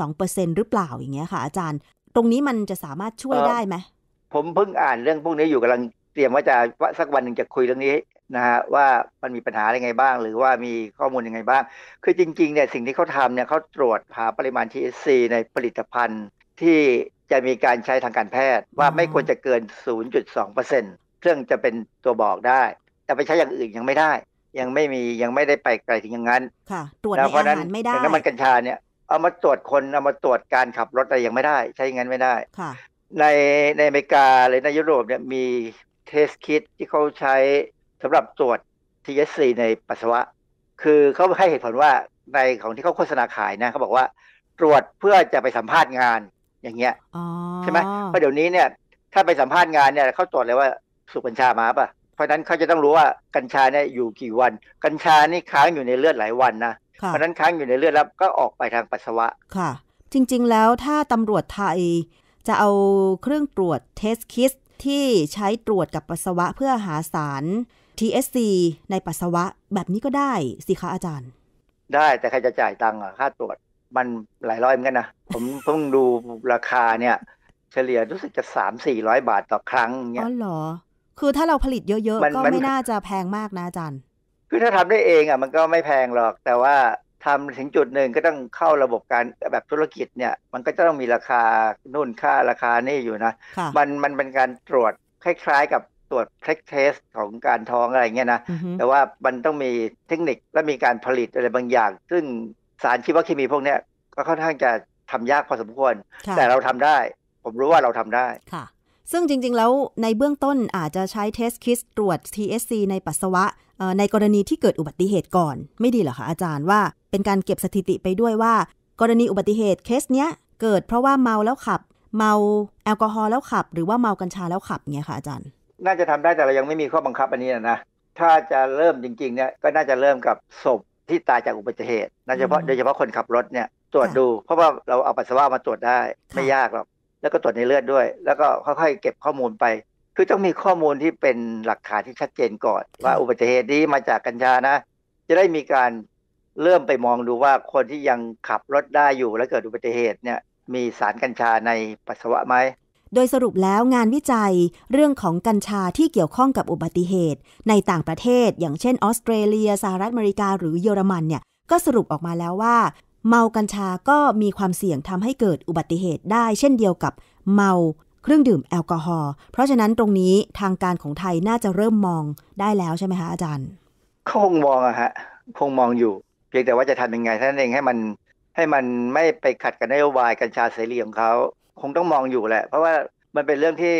0.2% หรือเปล่าอย่างเงี้ยค่ะอาจารย์ตรงนี้มันจะสามารถช่วยได้ไหมผมเพิ่งอ่านเรื่องพวกนี้อยู่กำลังเตรียมว่าจะสักวันหนึ่งจะคุยเรื่องนี้นะฮะว่ามันมีปัญหาอะไรไงบ้างหรือว่ามีข้อมูลยังไงบ้างคือจริงๆเนี่ยสิ่งที่เขาทำเนี่ยเขาตรวจหาปริมาณ THC ในผลิตภัณฑ์ที่จะมีการใช้ทางการแพทย์ว่าไม่ควรจะเกิน 0.2% เครื่องจะเป็นตัวบอกได้แต่ไปใช้อย่างอื่นยังไม่ได้ยังไม่ได้ไปไกลถึงอย่างนั้นค่ะตรวจในอาหารไม่ได้แล้วมันกัญชาเนี่ยเอามาตรวจคนเอามาตรวจการขับรถอะไรยังไม่ได้ใช้อย่างนั้นไม่ได้ค่ะในอเมริกาหรือในยุโรปเนี่ยมีเทสคิทที่เขาใช้สำหรับตรวจ THC ในปัสสาวะคือเขาให้เหตุผลว่าในของที่เขาโฆษณาขายนะเขาบอกว่าตรวจเพื่อจะไปสัมภาษณ์งานอย่างเงี้ยใช่ไหมเพราะเดี๋ยวนี้เนี่ยถ้าไปสัมภาษณ์งานเนี่ยเขาตรวจเลยว่าสูบกัญชามาป่ะเพราะนั้นเขาจะต้องรู้ว่ากัญชาเนี่ยอยู่กี่วันกัญชานี่ค้างอยู่ในเลือดหลายวันนะเพราะนั้นค้างอยู่ในเลือดแล้วก็ออกไปทางปัสสาวะค่ะจริงๆแล้วถ้าตำรวจไทยจะเอาเครื่องตรวจเทสคิทที่ใช้ตรวจกับปัสสาวะเพื่อหาสาร THC ในปัสสาวะแบบนี้ก็ได้สิคะอาจารย์ได้แต่ใครจะจ่ายตังค์ค่าตรวจมันหลายร้อยเหมือนกันนะผมเพิ่งดูราคาเนี่ยเฉลี่ยรู้สึกจะ 300-400 บาทต่อครั้งเนี่ยอ๋อเหรอคือถ้าเราผลิตเยอะๆก็ไม่น่าจะแพงมากนะอาจารย์คือถ้าทำได้เองอ่ะมันก็ไม่แพงหรอกแต่ว่าทำถึงจุดหนึ่งก็ต้องเข้าระบบการแบบธุรกิจเนี่ยมันก็จะต้องมีราคานู่นค่าราคานี่อยู่นะมันเป็นการตรวจคล้ายๆกับตรวจเทคเทสของการท้องอะไรเงี้ยนะแต่ว่ามันต้องมีเทคนิคและมีการผลิตอะไรบางอย่างซึ่งสารชีวเคมีพวกเนี้ยก็ค่อนข้างจะทำยากพอสมควรแต่เราทำได้ผมรู้ว่าเราทำได้ซึ่งจริงๆแล้วในเบื้องต้นอาจจะใช้เทสคิทตรวจ THC ในปัสสาวะในกรณีที่เกิดอุบัติเหตุก่อนไม่ดีเหรอคะอาจารย์ว่าเป็นการเก็บสถิติไปด้วยว่ากรณีอุบัติเหตุเคสเนี้ยเกิดเพราะว่าเมาแล้วขับเมาแอลกอฮอล์แล้วขับหรือว่าเมากัญชาแล้วขับเงี้ยค่ะอาจารย์น่าจะทำได้แต่เรายังไม่มีข้อบังคับอันนี้นะถ้าจะเริ่มจริงๆเนี่ยก็น่าจะเริ่มกับศพที่ตายจากอุบัติเหตุโดยเฉพาะคนขับรถเนี่ยตรวจดูเพราะว่าเราเอาปัสสาวะมาตรวจได้ไม่ยากหรอกแล้วก็ตรวจในเลือดด้วยแล้วก็ค่อยๆเก็บข้อมูลไปคือต้องมีข้อมูลที่เป็นหลักฐานที่ชัดเจนก่อนว่าอุบัติเหตุนี้มาจากกัญชานะจะได้มีการเริ่มไปมองดูว่าคนที่ยังขับรถได้อยู่และเกิดอุบัติเหตุเนี่ยมีสารกัญชาในปัสสาวะไหมโดยสรุปแล้วงานวิจัยเรื่องของกัญชาที่เกี่ยวข้องกับอุบัติเหตุในต่างประเทศอย่างเช่นออสเตรเลียสหรัฐอเมริกาหรือเยอรมันเนี่ยก็สรุปออกมาแล้วว่าเมากัญชาก็มีความเสี่ยงทำให้เกิดอุบัติเหตุได้เช่นเดียวกับเมาเครื่องดื่มแอลกอฮอล์เพราะฉะนั้นตรงนี้ทางการของไทยน่าจะเริ่มมองได้แล้วใช่ไหมคะอาจารย์เขาคงมองอะฮะคงมองอยู่เพียงแต่ว่าจะทำยังไงท่านเองให้มันไม่ไปขัดกับนโยบายกัญชาเสรีของเขาคงต้องมองอยู่แหละเพราะว่ามันเป็นเรื่องที่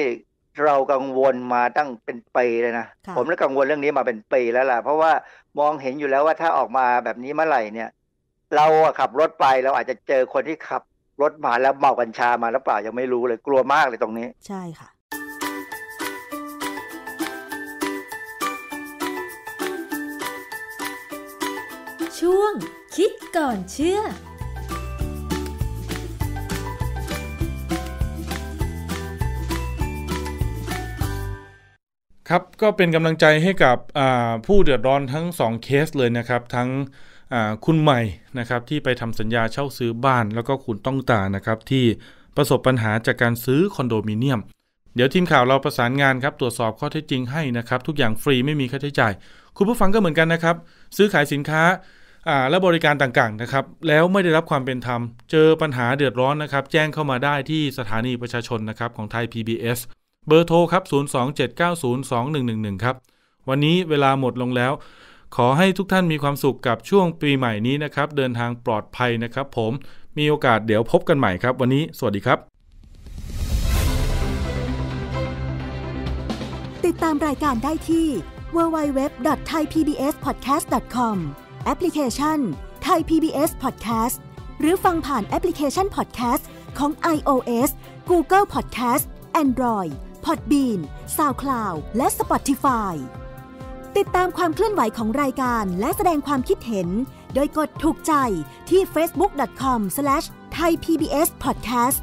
เรากังวลมาตั้งเป็นปีเลยนะผมก็กังวลเรื่องนี้มาเป็นปีแล้วล่ะเพราะว่ามองเห็นอยู่แล้วว่าถ้าออกมาแบบนี้เมื่อไหร่เนี่ยเราขับรถไปเราอาจจะเจอคนที่ขับรถมาแล้วเมากัญชามาแล้วเปล่ายังไม่รู้เลยกลัวมากเลยตรงนี้ใช่ค่ะช่วงคิดก่อนเชื่อครับก็เป็นกำลังใจให้กับผู้เดือดร้อนทั้ง2เคสเลยนะครับทั้งคุณใหม่นะครับที่ไปทำสัญญาเช่าซื้อบ้านแล้วก็คุณต้องตานะครับที่ประสบปัญหาจากการซื้อคอนโดมิเนียม เดี๋ยวทีมข่าวเราประสานงานครับตรวจสอบข้อเท็จจริงให้นะครับทุกอย่างฟรีไม่มีค่าใช้จ่ายคุณผู้ฟังก็เหมือนกันนะครับซื้อขายสินค้าและบริการต่างๆนะครับแล้วไม่ได้รับความเป็นธรรมเจอปัญหาเดือดร้อนนะครับแจ้งเข้ามาได้ที่สถานีประชาชนนะครับของไทย PBS เบอร์โทรครับ027902111ครับวันนี้เวลาหมดลงแล้วขอให้ทุกท่านมีความสุขกับช่วงปีใหม่นี้นะครับเดินทางปลอดภัยนะครับผมมีโอกาสเดี๋ยวพบกันใหม่ครับวันนี้สวัสดีครับติดตามรายการได้ที่ www.thaipbspodcast.com แอปพลิเคชัน Thai PBS Podcast หรือฟังผ่านแอปพลิเคชัน Podcast ของ iOS, Google Podcast, Android, Podbean, SoundCloud และ Spotify ติดตามความเคลื่อนไหวของรายการและแสดงความคิดเห็นโดยกดถูกใจที่ facebook.com/thaipbspodcast